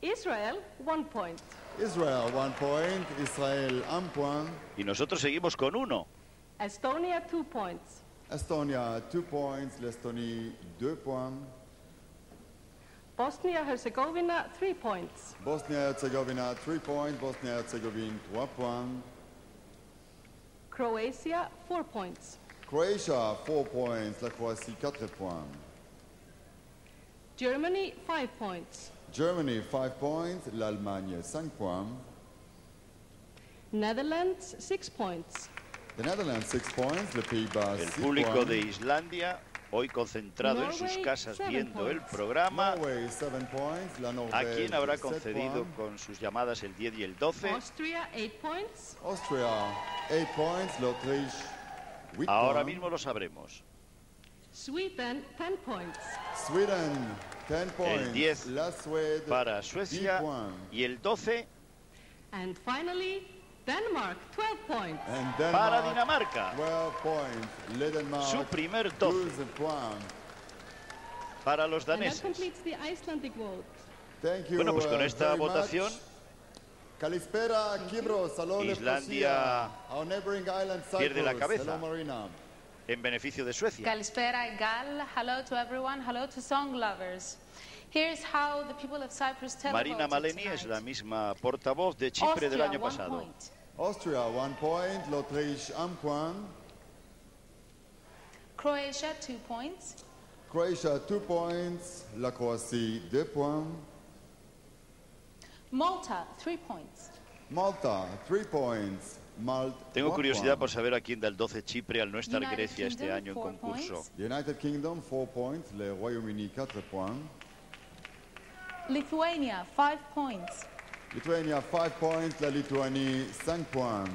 Israel, one point. Israel, one point. Israel, un point. Y nosotros seguimos con uno. Estonia, two points. Estonia, two points. L'Estonie, deux points. Bosnia-Herzegovina, three points. Bosnia-Herzegovina, three points. Bosnia-Herzegovina, trois points. Croatia, four points. Croatia, four points. La Croatie, quatre points. Germany, five points. Germany, five points. L'Allemagne, cinq points. Netherlands, six points. The Netherlands, six points. Le Pays-Bas, six points. El público de Islandia, hoy concentrado en sus casas viendo el programa. ¿A quién habrá concedido con sus llamadas el diez y el doce? Austria, eight points. Austria, eight points. L'Autriche, eight points. Ahora mismo lo sabremos. Sweden, ten points. Sweden, ten points. El diez para Suecia y el doce. And finally, Denmark, twelve points. Denmark, para Dinamarca, twelve points. Le Denmark, su primer doce para los daneses. Thank you, bueno, pues con esta uh, votación Kalispera, Kibro, Salone, Islandia Prusia, pierde la cabeza en beneficio de Suecia. Kalispera, Gal, hello to everyone, hello to song lovers. Here's how the people of Cyprus tell Marina Maleni es la misma portavoz de Chipre Austria, del año pasado. Point. Austria, one point. L'Autriche, un point. Croatia, two points. Croatia, two points. La Croatie, deux points. Malta, three points. Malta, three points. Malta, Tengo curiosidad por saber a quién da el doce Chipre al no estar United Grecia Kingdom, este año en concurso. Points. United Kingdom, four points. Le Royaume-Uni, quatre points. Lithuania, five points. Lithuania, five points. La Lituanie, cinq points.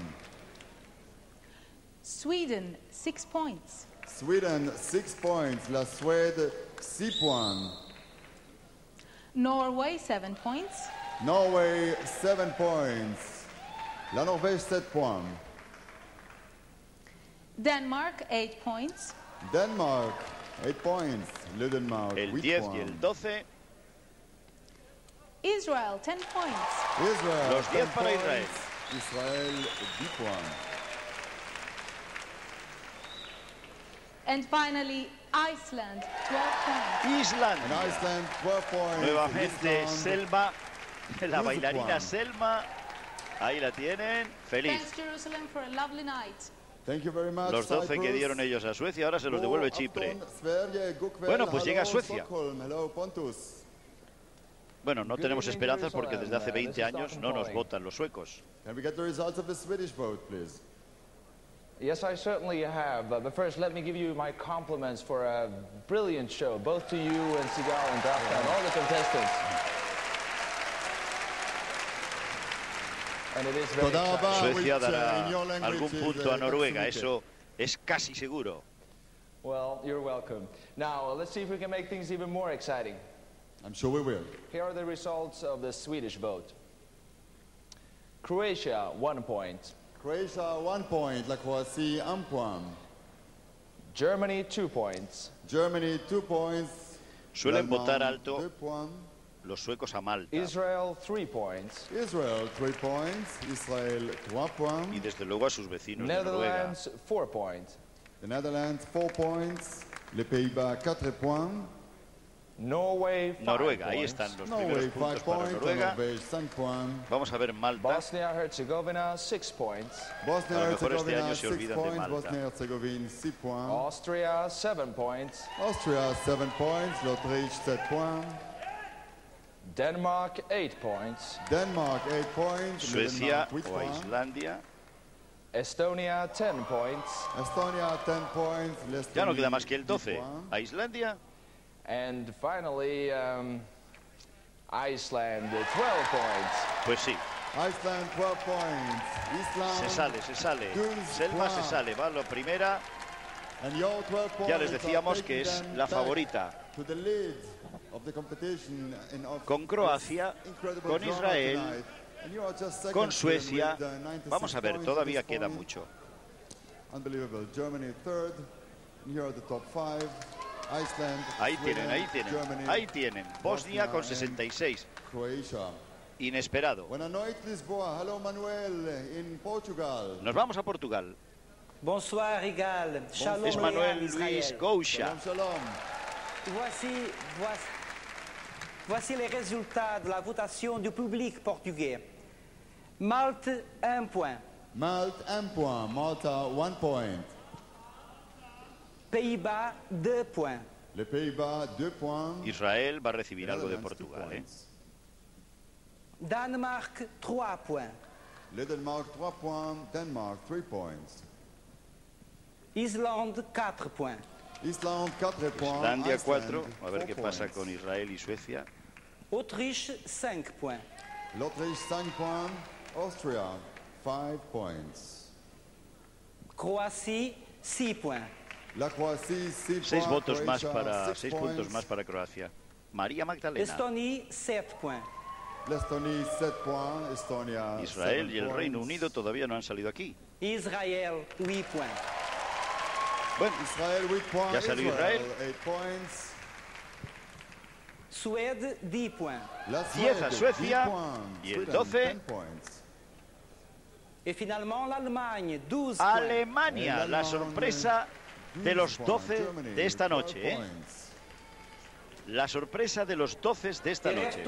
Sweden, six points. Sweden, six points. La Suède, six points. Norway, seven points. Norway, seven points. La Norvège, sept points. Denmark, eight points. Denmark, eight points. Le Denmark, el diez points. Y el doce. Israel, ten points. Israel, los diez para Israel. Israel, diez points. And finally, Iceland, doce puntos. Island. Iceland, doce puntos. Nuevamente Selma, la bailarina Selma. Ahí la tienen, feliz. Los doce que dieron ellos a Suecia, ahora se los devuelve Chipre. Bueno, pues llega a Suecia. Bueno, no tenemos esperanzas porque desde hace veinte años no nos votan los suecos. Yes, I certainly have. Uh, but first, let me give you my compliments for a brilliant show, both to you and Sigal and Darja yeah. and all the contestants. And it is very Suecia dará algún punto a Noruega, eso es casi seguro. Well, you're welcome. Now, uh, let's see if we can make things even more exciting. I'm sure we will. Here are the results of the Swedish vote. Croatia, one point. Croatia, one point. La Croacia, un point. Germany, two points. Germany, two points. Suelen votar alto los suecos a Malta. Israel, three points. Israel, three points. Israel, trois points. Y desde luego a sus vecinos de Noruega. Four points. The Netherlands, four points. Les Pays-Bas, quatre points. Norway, Noruega, ahí están los Norway, primeros puntos para Noruega. Vamos a ver Malta. Bosnia-Herzegovina, seis points. Bosnia, a lo mejor este año se olvidan points, de Malta. Bosnia-Herzegovina, seis points. Austria, siete points. Austria, siete points. L'Autriche, siete points. Denmark, ocho points. Denmark, ocho points. Suecia o Islandia. Estonia, diez points. Estonia, diez points. Ya no queda más que el doce. A Islandia. And finally, um, Iceland, twelve points. Pues sí. Iceland, doce points. Island, se sale, se sale. Selma se sale, va la primera. Ya les decíamos que es la favorita. Con Croacia, con Israel, con Suecia. Vamos a ver, todavía queda mucho. Unbelievable. Germany, third. Here are the top five. Iceland, ahí tienen, ahí tienen, Germany, ahí tienen. Bosnia con sesenta y seis. Croacia. Inesperado. Buenas noches, Lisboa. Hello, Manuel, en Portugal. Nos vamos a Portugal. Bonsoir, Igal. Shalom. Es Manuel Luis Goucha. Shalom. Voici, voici, voici les résultats de la votation du public portugais. Malte, un point. Malte, un point. Malta, one point. Pays-Bas, deux points. Les Pays-Bas, deux points. Israel va recibir algo de Portugal, eh? Danemark, trois points. Le Danemark, trois points. Danemark, three points. Islande, quatre points. Islande, quatre points. Islandia, cuatro. A ver qué pasa con Israel y Suecia. Autriche, cinq points. L'Autriche, cinq points. Austria, five points. Croatie, six points. La Croacia, seis, seis votos Croacia, más para seis, seis puntos más para Croacia. María Magdalena. Estonia, siete puntos. Estonia, siete puntos. Estonia, Israel y el points. Reino Unido todavía no han salido aquí. Israel, ocho puntos. Bueno, Israel, ocho puntos. Ya salió Israel. Israel. Suecia, diez puntos. diez a Suecia y el doce. Y finalmente la Alemania, doce. Alemania, la sorpresa de los doce de esta noche, ¿eh? La sorpresa de los doce de esta noche.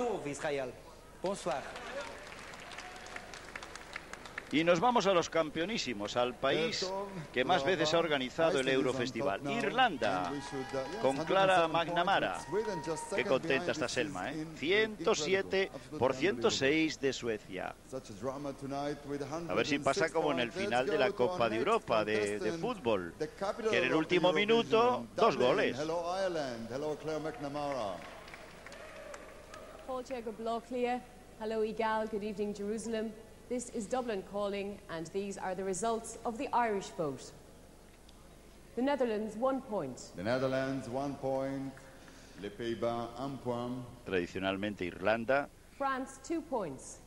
Y nos vamos a los campeonísimos, al país que más veces ha organizado el Eurofestival, Irlanda, con Clara McNamara. Qué contenta está Selma, ¿eh? ciento siete por ciento seis de Suecia. A ver si pasa como en el final de la Copa de Europa de, de fútbol, que en el último minuto, dos goles. Hello Igal, good evening Jerusalem. This is Dublin calling, and these are the results of the Irish vote. The Netherlands, one point. The Netherlands, one point. Les Pays-Bas, un point. Tradicionalmente Irlanda. France, two points.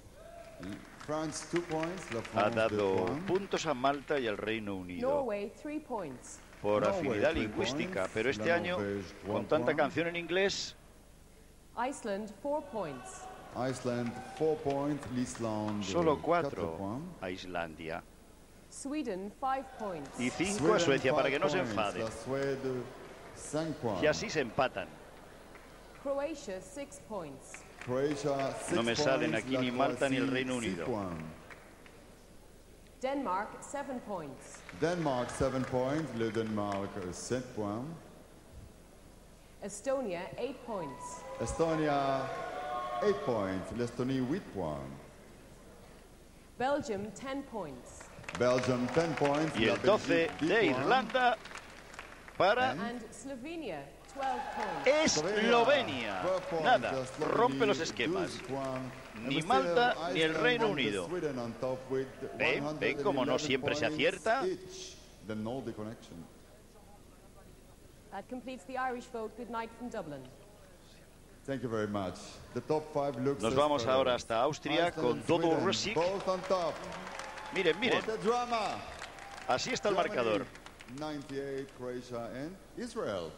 France, two points. Ha dado puntos a Malta y al Reino Unido. Norway, three points. Por afinidad lingüística, pero este año con tanta canción en inglés. Iceland, four points. Iceland, four points. L'Islande, solo cuatro a Islandia. Sweden, five points. Y cinco a Suecia, para que no se enfade. Y así se empatan. Croacia, six points. Croacia, six no me salen aquí points, ni Malta ni el Reino Unido. Denmark, seven points. Denmark, seven points. Le Denmark, seven points. Estonia, eight points. Estonia, eight points. L'Estonie, eight points. Belgium, ten points. Belgium, ten points. Y el doce de Irlanda para And Slovenia, Eslovenia. Nada, rompe los esquemas. Ni Malta ni el Reino Unido. ¿Ven? ¿Ven cómo no siempre se acierta? That completes the Irish vote. Good night from Dublin. Thank you very much. The top five looks Nos vamos ahora hasta Austria con Double Rusick. Miren, miren. Así está el marcador. noventa y ocho, Croacia y Israel.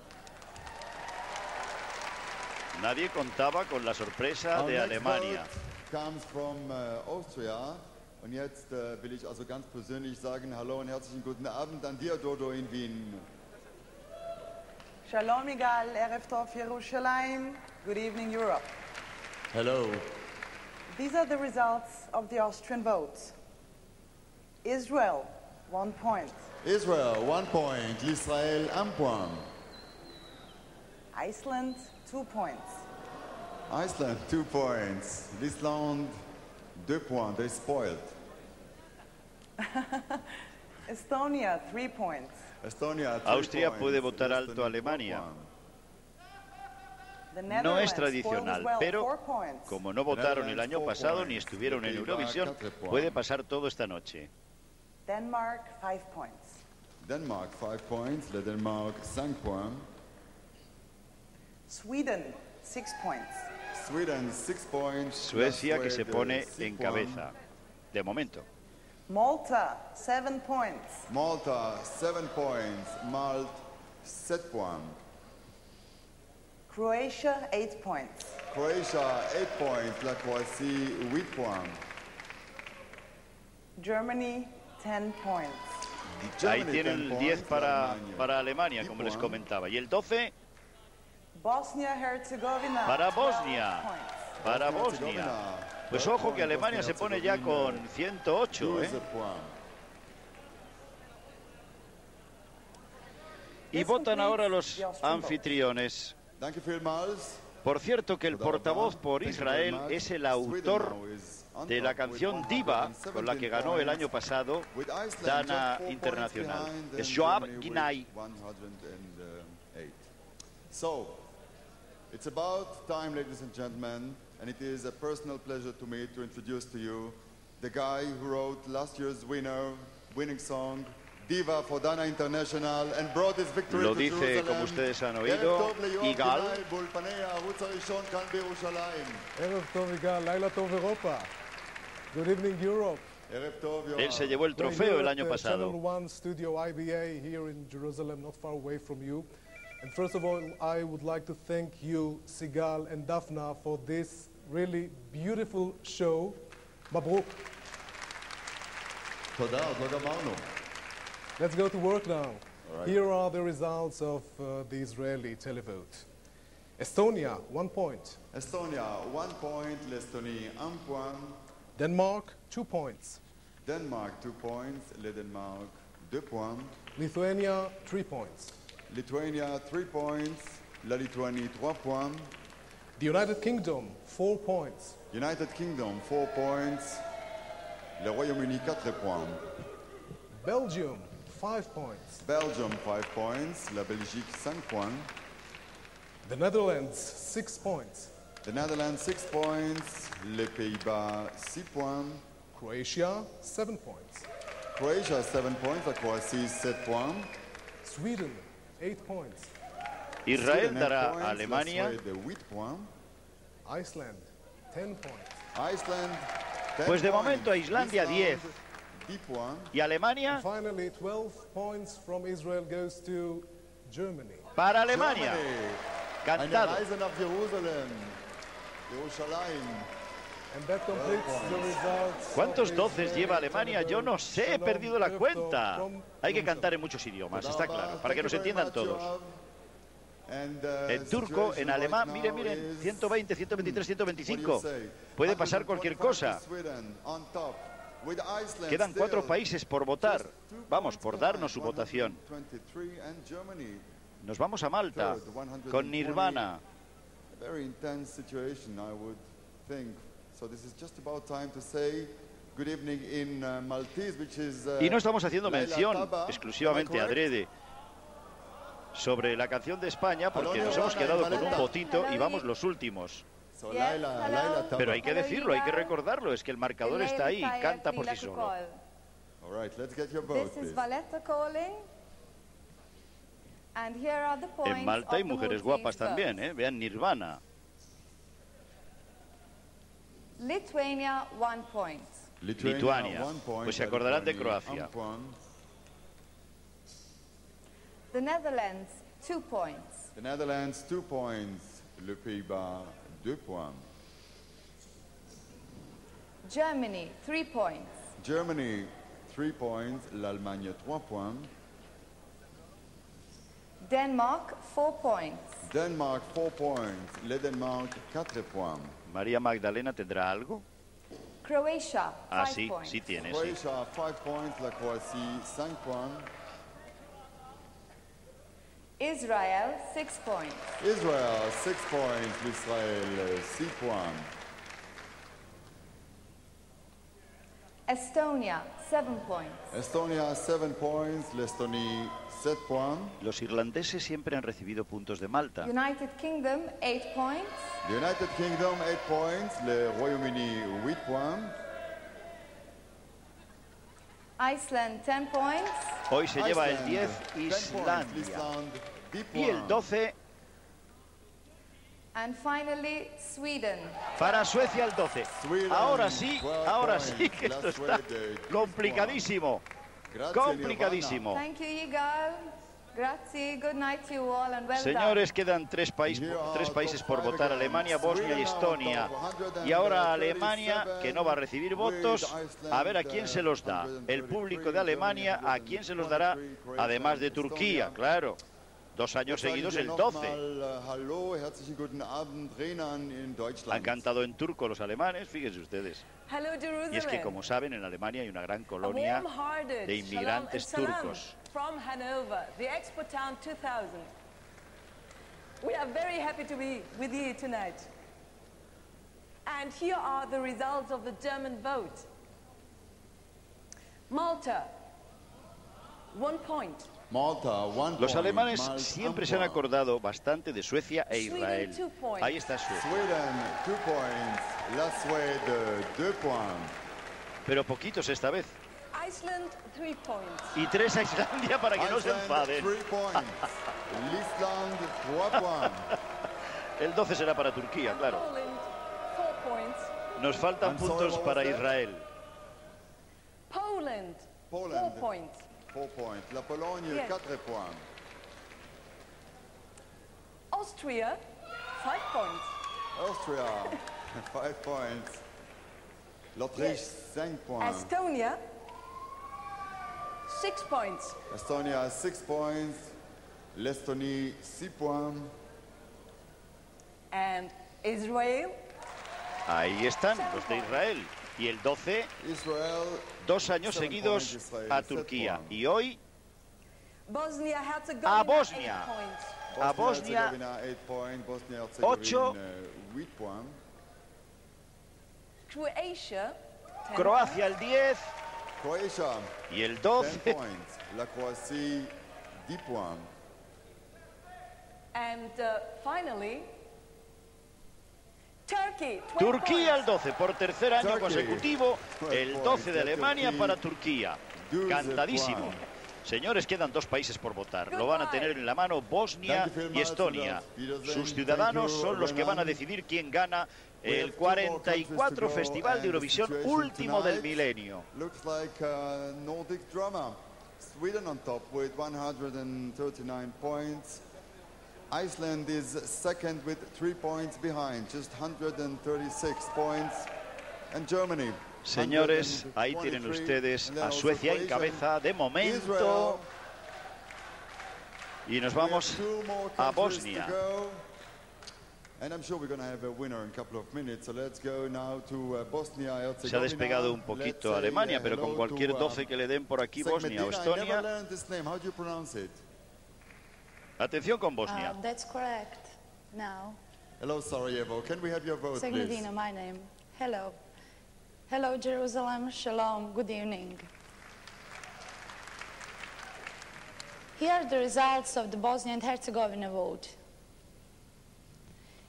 Nadie contaba con la sorpresa de Alemania. Comes from Austria. Und jetzt will ich also ganz persönlich sagen hallo und herzlichen guten Abend an dir, Dodo, in Wien. Shalom, Igal, Erev Tov, Yerushalayim. Good evening, Europe. Hello. These are the results of the Austrian votes. Israel, one point. Israel, one point. Israel, un point. Iceland, two points. Iceland, two points. Iceland, deux points. They spoiled. Estonia, three points. Estonia, three Austria points. Puede votar alto Estonia, a Alemania. No es tradicional, pero como no votaron el año pasado ni estuvieron en Eurovisión, puede pasar todo esta noche. Denmark, five points. Denmark, five points. Le Denmark, cinq points. Sweden, six points. Sweden, six points. Suecia, que se pone en cabeza, de momento. Malta, seven points. Malta, seven points. Malt, seven points. Croatia, eight points. Croatia, eight points. La Croatie, eight points. Germany, ten points. Ahí tienen el diez para, para Alemania, como les comentaba. Y el doce... Bosnia-Herzegovina. Para Bosnia, para Bosnia. Pues ojo que Alemania se pone ya con ciento ocho, ¿eh? Y votan ahora los anfitriones. Por cierto que el portavoz por Israel es el autor de la canción Diva, con la que ganó el año pasado Dana Internacional. Es Joab Ginay. So, it's about time, ladies and gentlemen, and it is a personal pleasure to me to introduce to you the guy who wrote last year's winner, winning song, Diva for Dana International, and brought his victory Lo to dice, Jerusalem. Como ustedes han oído, Igal. Good evening, Europe. Él se llevó el trofeo el año pasado. And first of all, I would like to thank you, Sigal and Daphna, for this really beautiful show. Mabruk. Let's go to work now. Right. Here are the results of uh, the Israeli televote. Estonia, one point. Estonia, one point. L'Estonie, un point. Denmark, two points. Denmark, two points. Le Denmark, deux points. Lithuania, three points. Lithuania, three points. La Lituanie, three points. The United Kingdom, four points. United Kingdom, four points. Le Royaume-Uni, four points. Belgium, five points. Belgium, five points. La Belgique, five points. The Netherlands, six points. The Netherlands, six points. Les Pays-Bas, six points. Croatia, seven points. Croatia, seven points. La Croatie, seven points. Sweden, eight points. Israel dará a Alemania. Iceland, ten points. Iceland, ten pues de momento a Islandia diez. Y Alemania. Finally, twelve points from Israel goes to Germany. Para Alemania. Cantado. And that completes the results. ¿Cuántos doces lleva Alemania? Yo no sé, he perdido la cuenta. Hay que cantar en muchos idiomas, está claro, para que nos entiendan todos. en turco, en alemán. Miren, miren, ciento veinte, ciento veintitrés, ciento veinticinco. Puede pasar cualquier cosa. Quedan cuatro países por votar. Vamos, por darnos su votación. Nos vamos a Malta con Nirvana. Y no estamos haciendo mención exclusivamente adrede sobre la canción de España porque nos hemos quedado con un potito y vamos los últimos. Pero hay que decirlo, hay que recordarlo, es que el marcador está ahí, canta por sí solo. En Malta hay mujeres guapas también, ¿eh? Vean Nirvana. Lituania, one point. Lituania, pues se acordarán de Croacia. The Netherlands, two points. The Netherlands, two points. Le Pays-Bas, deux points. Germany, three points. Germany, three points. L'Allemagne, trois points. Denmark, four points. Denmark, four points. Le Danemark, quatre points. María Magdalena tendrá algo. Croacia, ah, sí, points. Sí tiene. Croacia, sí. Five points, la Croacia, cinco points. Israel, six points. Israel, six points. Israel, six points. Estonia, seven points. Estonia, seven points. L'Estonie, seven points. Los irlandeses siempre han recibido puntos de Malta. United Kingdom, eight points. The United Kingdom, eight points. Le Royaume-Uni, huit points. Iceland, ten points. Hoy se Iceland, lleva el diez Islandia. Y el doce. And finally, Sweden. Para Suecia el doce. Sweden, ahora sí, ahora points. Sí que esto está complicadísimo. Complicadísimo. Thank you, Yigal. Grazie. Good night to you all and well Señores, done. Quedan tres, país, tres países por votar, Alemania, Bosnia y Estonia. Y ahora Alemania, que no va a recibir votos, a ver a quién se los da. El público de Alemania, ¿a quién se los dará? Además de Turquía, claro. Dos años seguidos, el doce. Han cantado en turco los alemanes, fíjense ustedes. Y es que, como saben, en Alemania hay una gran colonia de inmigrantes turcos. Malta, one point. Malta, one Los alemanes Malta, siempre se han acordado bastante de Suecia e Israel. Sweden, Ahí está Suecia. Sweden, two points. La Suede, two points. Pero poquitos esta vez. Iceland, three points. Y tres a Islandia para que Iceland, no se enfaden. Three points. Island, four points. El doce será para Turquía, and claro. Poland, four points. Nos faltan and puntos so para Israel. Poland, Poland, four points. Four points. La Pologne, yes. Quatre points. Austria, five points. Austria, five points. L'Autriche, yes. Cinq points. Estonia, six points. Estonia, six points. L'Estonie, six points. And Israel. Ahí están los de Israel. Y el doce, Israel, dos años seguidos Israel, a Turquía. Y hoy, Bosnia, a Bosnia. A Bosnia, ocho. Croacia, el diez. Croacia, y el doce. La Croacia, diez points. And uh, finally, Turkey, Turquía al doce, por tercer año Turkey, consecutivo, el doce de Alemania para Turquía. Cantadísimo. Señores, quedan dos países por votar. Lo van a tener en la mano Bosnia y Estonia. Sus ciudadanos son los que van a decidir quién gana el cuarenta y cuatro Festival de Eurovisión último del milenio. Iceland is second with three points behind, just one hundred thirty-six points, and Germany. Señores, ahí tienen ustedes a Suecia en cabeza de momento. Y nos vamos a Bosnia. Se ha despegado un poquito Alemania, pero con cualquier doce que le den por aquí, Bosnia o Estonia. Atención con Bosnia. Um, that's correct. Now. Hello, Sarajevo. Can we have your vote, please? My name. Hello. Hello, Jerusalem. Shalom. Good evening. Here are the results of the Bosnia and Herzegovina vote.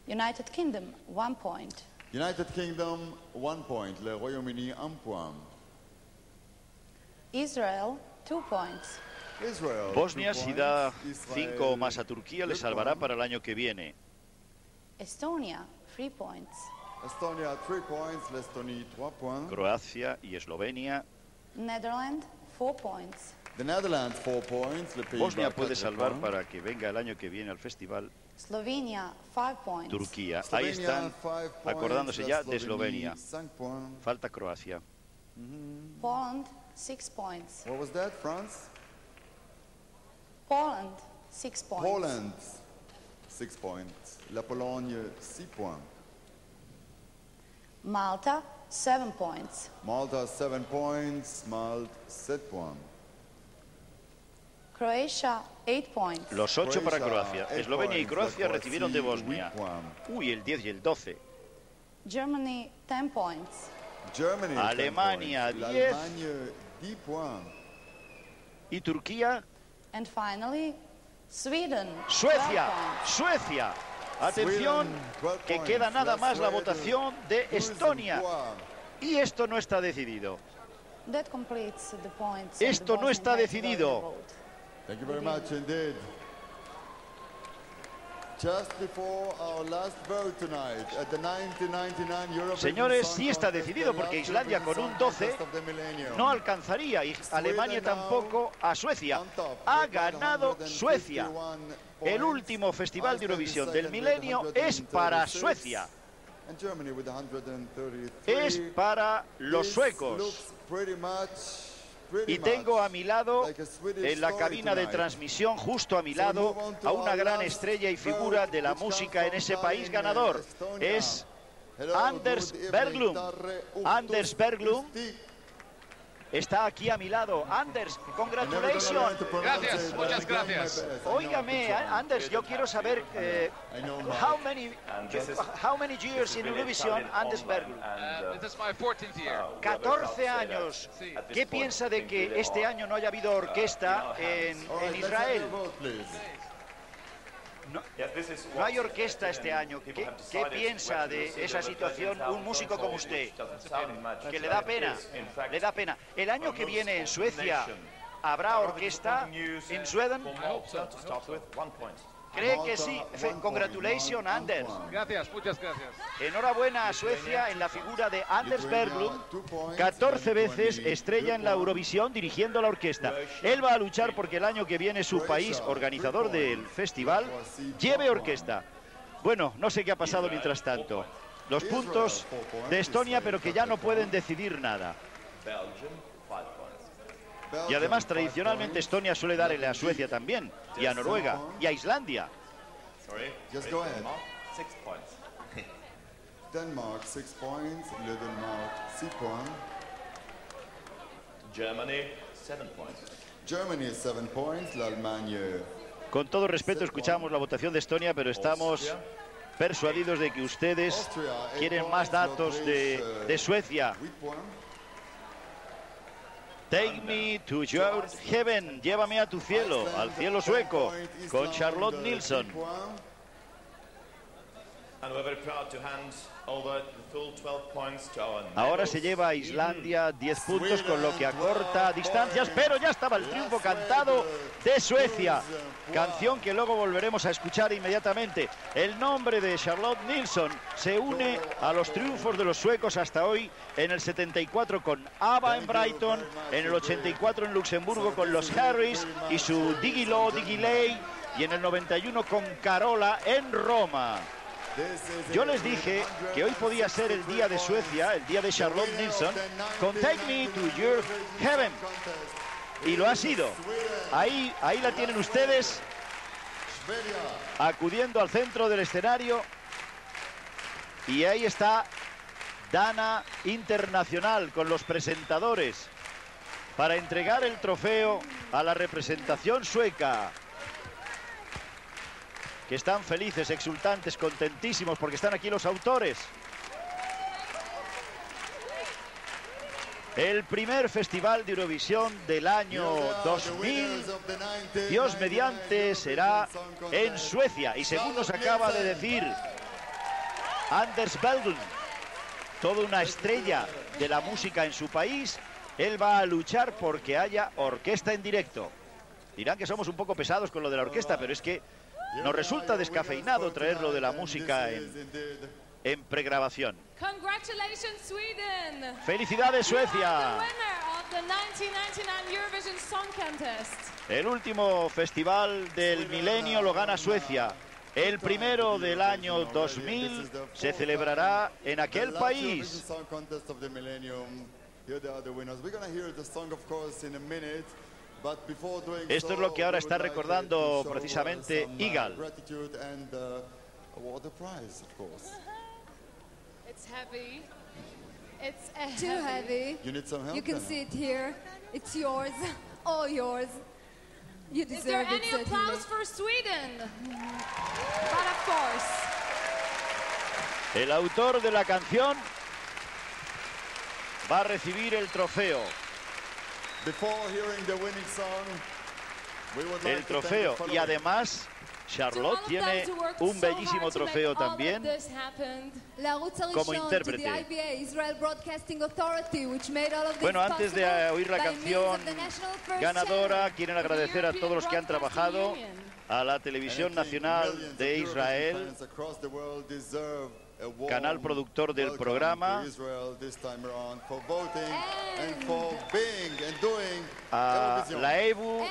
United Kingdom, one point. United Kingdom, one point. Le Royaume-Uni, un point. Israel, two points. Bosnia, si da cinco o más a Turquía, le salvará para el año que viene. Estonia, three points. Estonia, three points. L'Estonie, three points. Croacia y Eslovenia. Netherlands, four points. The Netherlands, four points. Bosnia puede salvar para que venga el año que viene al festival. Slovenia, five points. Turquía, ahí están acordándose ya de Eslovenia. Falta Croacia. Poland, six points. What was that, France? Poland, six points. Poland, six points. La Pologne, six points. Malta, seven points. Malta, seven points. Malta, seven points. Croacia, eight points. Los ocho para Croacia. Eslovenia y Croacia recibieron de Bosnia. Uy, el diez y el doce. Germany, ten points. Germany, Alemania, diez. Y Turquía. And finally, Sweden. Suecia, Suecia. Atención, que queda nada más la votación de Estonia. Y esto no está decidido. Esto no está decidido. Thank you very much indeed. Just before our last vote tonight at the nineteen ninety-nine European. Señores, sí está decidido porque Islandia con un doce no alcanzaría y Alemania tampoco a Suecia. Ha ganado Suecia. El último festival de Eurovisión del milenio es para Suecia. Es para los suecos. Y tengo a mi lado, en la cabina de transmisión, justo a mi lado, a una gran estrella y figura de la música en ese país ganador. Es Anders Berglund. Anders Berglund está aquí a mi lado. Anders, congratulations. Gracias, muchas gracias. Óigame, Anders, yo quiero saber eh, how many how many years in Eurovision, Anders Berglund. catorce años. ¿Qué piensa de que este año no haya habido orquesta en, en Israel? No, no hay orquesta este año. ¿Qué, ¿Qué piensa de esa situación un músico como usted? Que le da pena, le da pena. El año que viene en Suecia, ¿habrá orquesta en Sweden? ¿Cree que sí? Congratulations, Anders. Gracias, muchas gracias. Enhorabuena a Suecia en la figura de Anders Berglund, catorce veces estrella en la Eurovisión dirigiendo la orquesta. Él va a luchar porque el año que viene su país, organizador del festival, lleve orquesta. Bueno, no sé qué ha pasado mientras tanto. Los puntos de Estonia, pero que ya no pueden decidir nada. Y además, tradicionalmente, Estonia suele darle a Suecia también, y a Noruega, y a Islandia. Con todo respeto, escuchamos la votación de Estonia, pero estamos persuadidos de que ustedes quieren más datos de, de Suecia. Take me to your heaven, llévame a tu cielo, al cielo sueco, con Charlotte Nilsson. Ahora se lleva a Islandia diez puntos, con lo que acorta distancias, pero ya estaba el triunfo cantado de Suecia. Canción que luego volveremos a escuchar inmediatamente. El nombre de Charlotte Nilsson se une a los triunfos de los suecos hasta hoy, en el setenta y cuatro con ABBA en Brighton, en el ochenta y cuatro en Luxemburgo con los Harris y su Digilo, Digilei, y en el noventa y uno con Carola en Roma. Yo les dije que hoy podía ser el día de Suecia, el día de Charlotte Nilsson, con Take Me to Your Heaven. Y lo ha sido. Ahí, ahí la tienen ustedes, acudiendo al centro del escenario. Y ahí está Dana Internacional con los presentadores para entregar el trofeo a la representación sueca, que están felices, exultantes, contentísimos, porque están aquí los autores. El primer festival de Eurovisión del año dos mil, Dios mediante, será en Suecia. Y según nos acaba de decir Anders Belden, toda una estrella de la música en su país, él va a luchar porque haya orquesta en directo. Dirán que somos un poco pesados con lo de la orquesta, pero es que nos resulta descafeinado traer lo de la música en, en pregrabación. ¡Felicidades, Suecia! El último festival del milenio lo gana Suecia. El primero del año dos mil se celebrará en aquel país. Esto es lo que ahora está recordando precisamente Igal. It's heavy. It's uh, too heavy. heavy. You need some help. You can Dana. see it here. It's yours, all yours. You deserve it. Is there any it, applause for Sweden? Mm-hmm. But of course. El autor de la canción va a recibir el trofeo. Before hearing the winning song, we would like el trofeo to thank the y además. Charlotte tiene un bellísimo trofeo también como intérprete. Bueno, antes de oír la canción ganadora, quieren agradecer a todos los que han trabajado, a la Televisión Nacional de Israel, canal productor del programa, a la E B U,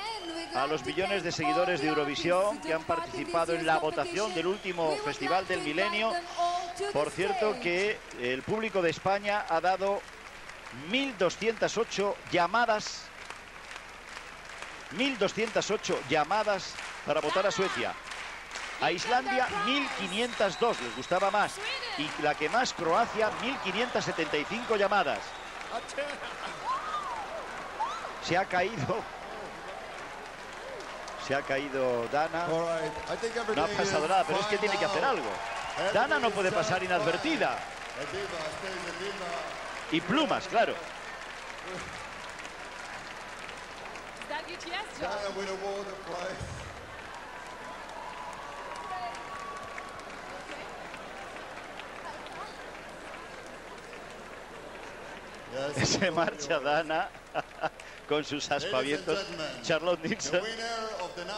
a los millones de seguidores de Eurovisión que han participado en la votación del último Festival del Milenio. Por cierto, que el público de España ha dado mil doscientas ocho llamadas, mil doscientas ocho llamadas para votar a Suecia. A Islandia, mil quinientas dos, les gustaba más. Y la que más, Croacia, mil quinientas setenta y cinco llamadas. Se ha caído. Se ha caído Dana. No ha pasado nada, pero es que tiene que hacer algo. Dana no puede pasar inadvertida. Y plumas, claro. Se marcha Dana con sus aspavientos. Charlotte Nilsson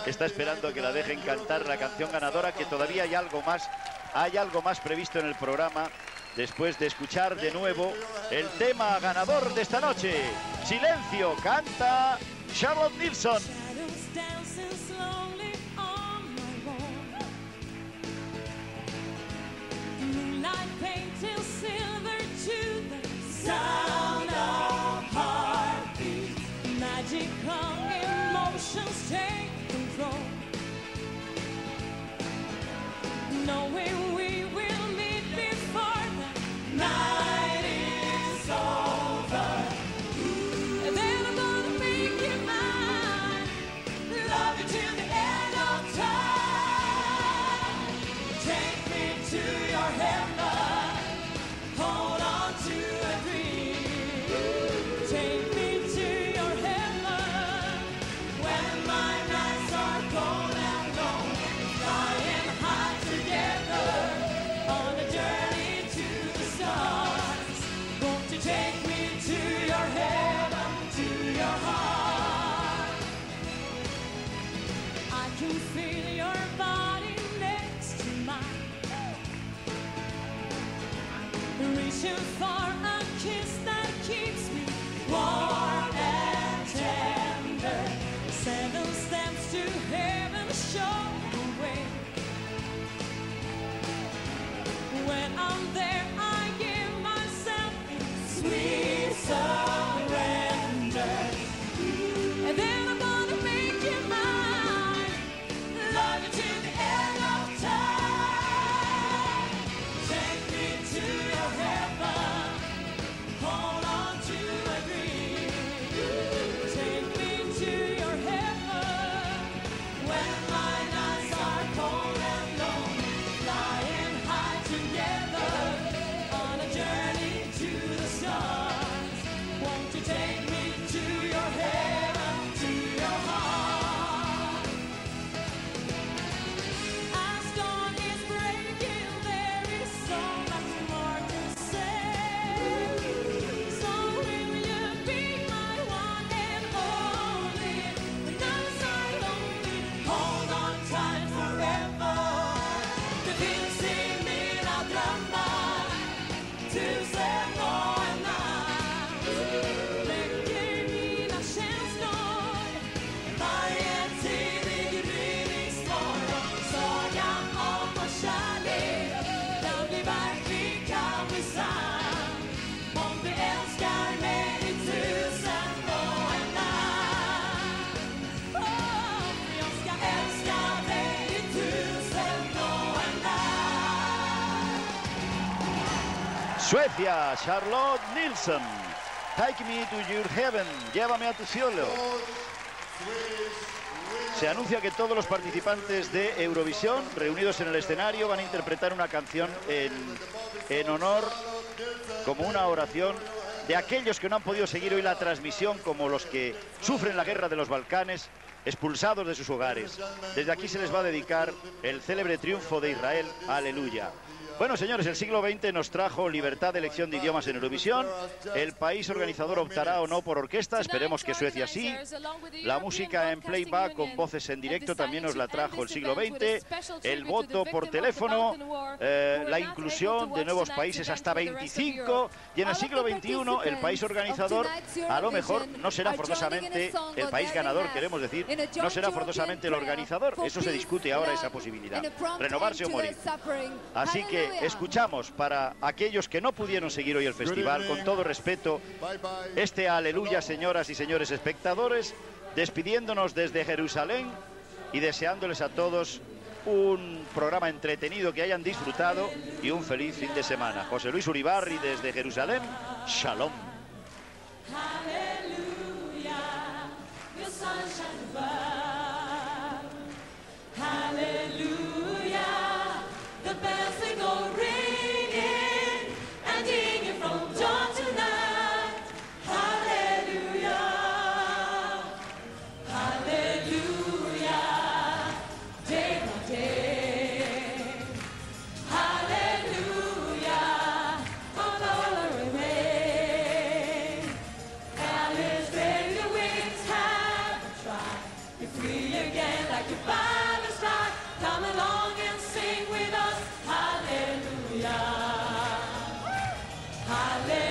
está esperando a que la dejen cantar la canción ganadora, que todavía hay algo más, hay algo más previsto en el programa después de escuchar de nuevo el tema ganador de esta noche. Silencio, canta Charlotte Nilsson. Sound of heartbeats, magical emotions take control, knowing we will meet before the night is over. Ooh. Then I'm gonna make you mine. Suecia, Charlotte Nilsson. Take me to your heaven. Llévame a tu cielo. Se anuncia que todos los participantes de Eurovisión reunidos en el escenario van a interpretar una canción en, en honor, como una oración, de aquellos que no han podido seguir hoy la transmisión, como los que sufren la guerra de los Balcanes, expulsados de sus hogares. Desde aquí se les va a dedicar el célebre triunfo de Israel, Aleluya. Bueno, señores, el siglo veinte nos trajo libertad de elección de idiomas en Eurovisión. El país organizador optará o no por orquesta, esperemos que Suecia sí. La música en playback con voces en directo también nos la trajo el siglo veinte. El voto por teléfono, eh, la inclusión de nuevos países hasta veinticinco. Y en el siglo veintiuno el país organizador a lo mejor no será forzosamente el país ganador, queremos decir, no será forzosamente el organizador. Eso se discute ahora, esa posibilidad. Renovarse o morir. Así que escuchamos, para aquellos que no pudieron seguir hoy el festival, con todo respeto, este Aleluya, señoras y señores espectadores, despidiéndonos desde Jerusalén y deseándoles a todos un programa entretenido, que hayan disfrutado y un feliz fin de semana. José Luis Uribarri desde Jerusalén, Shalom. Hallelujah.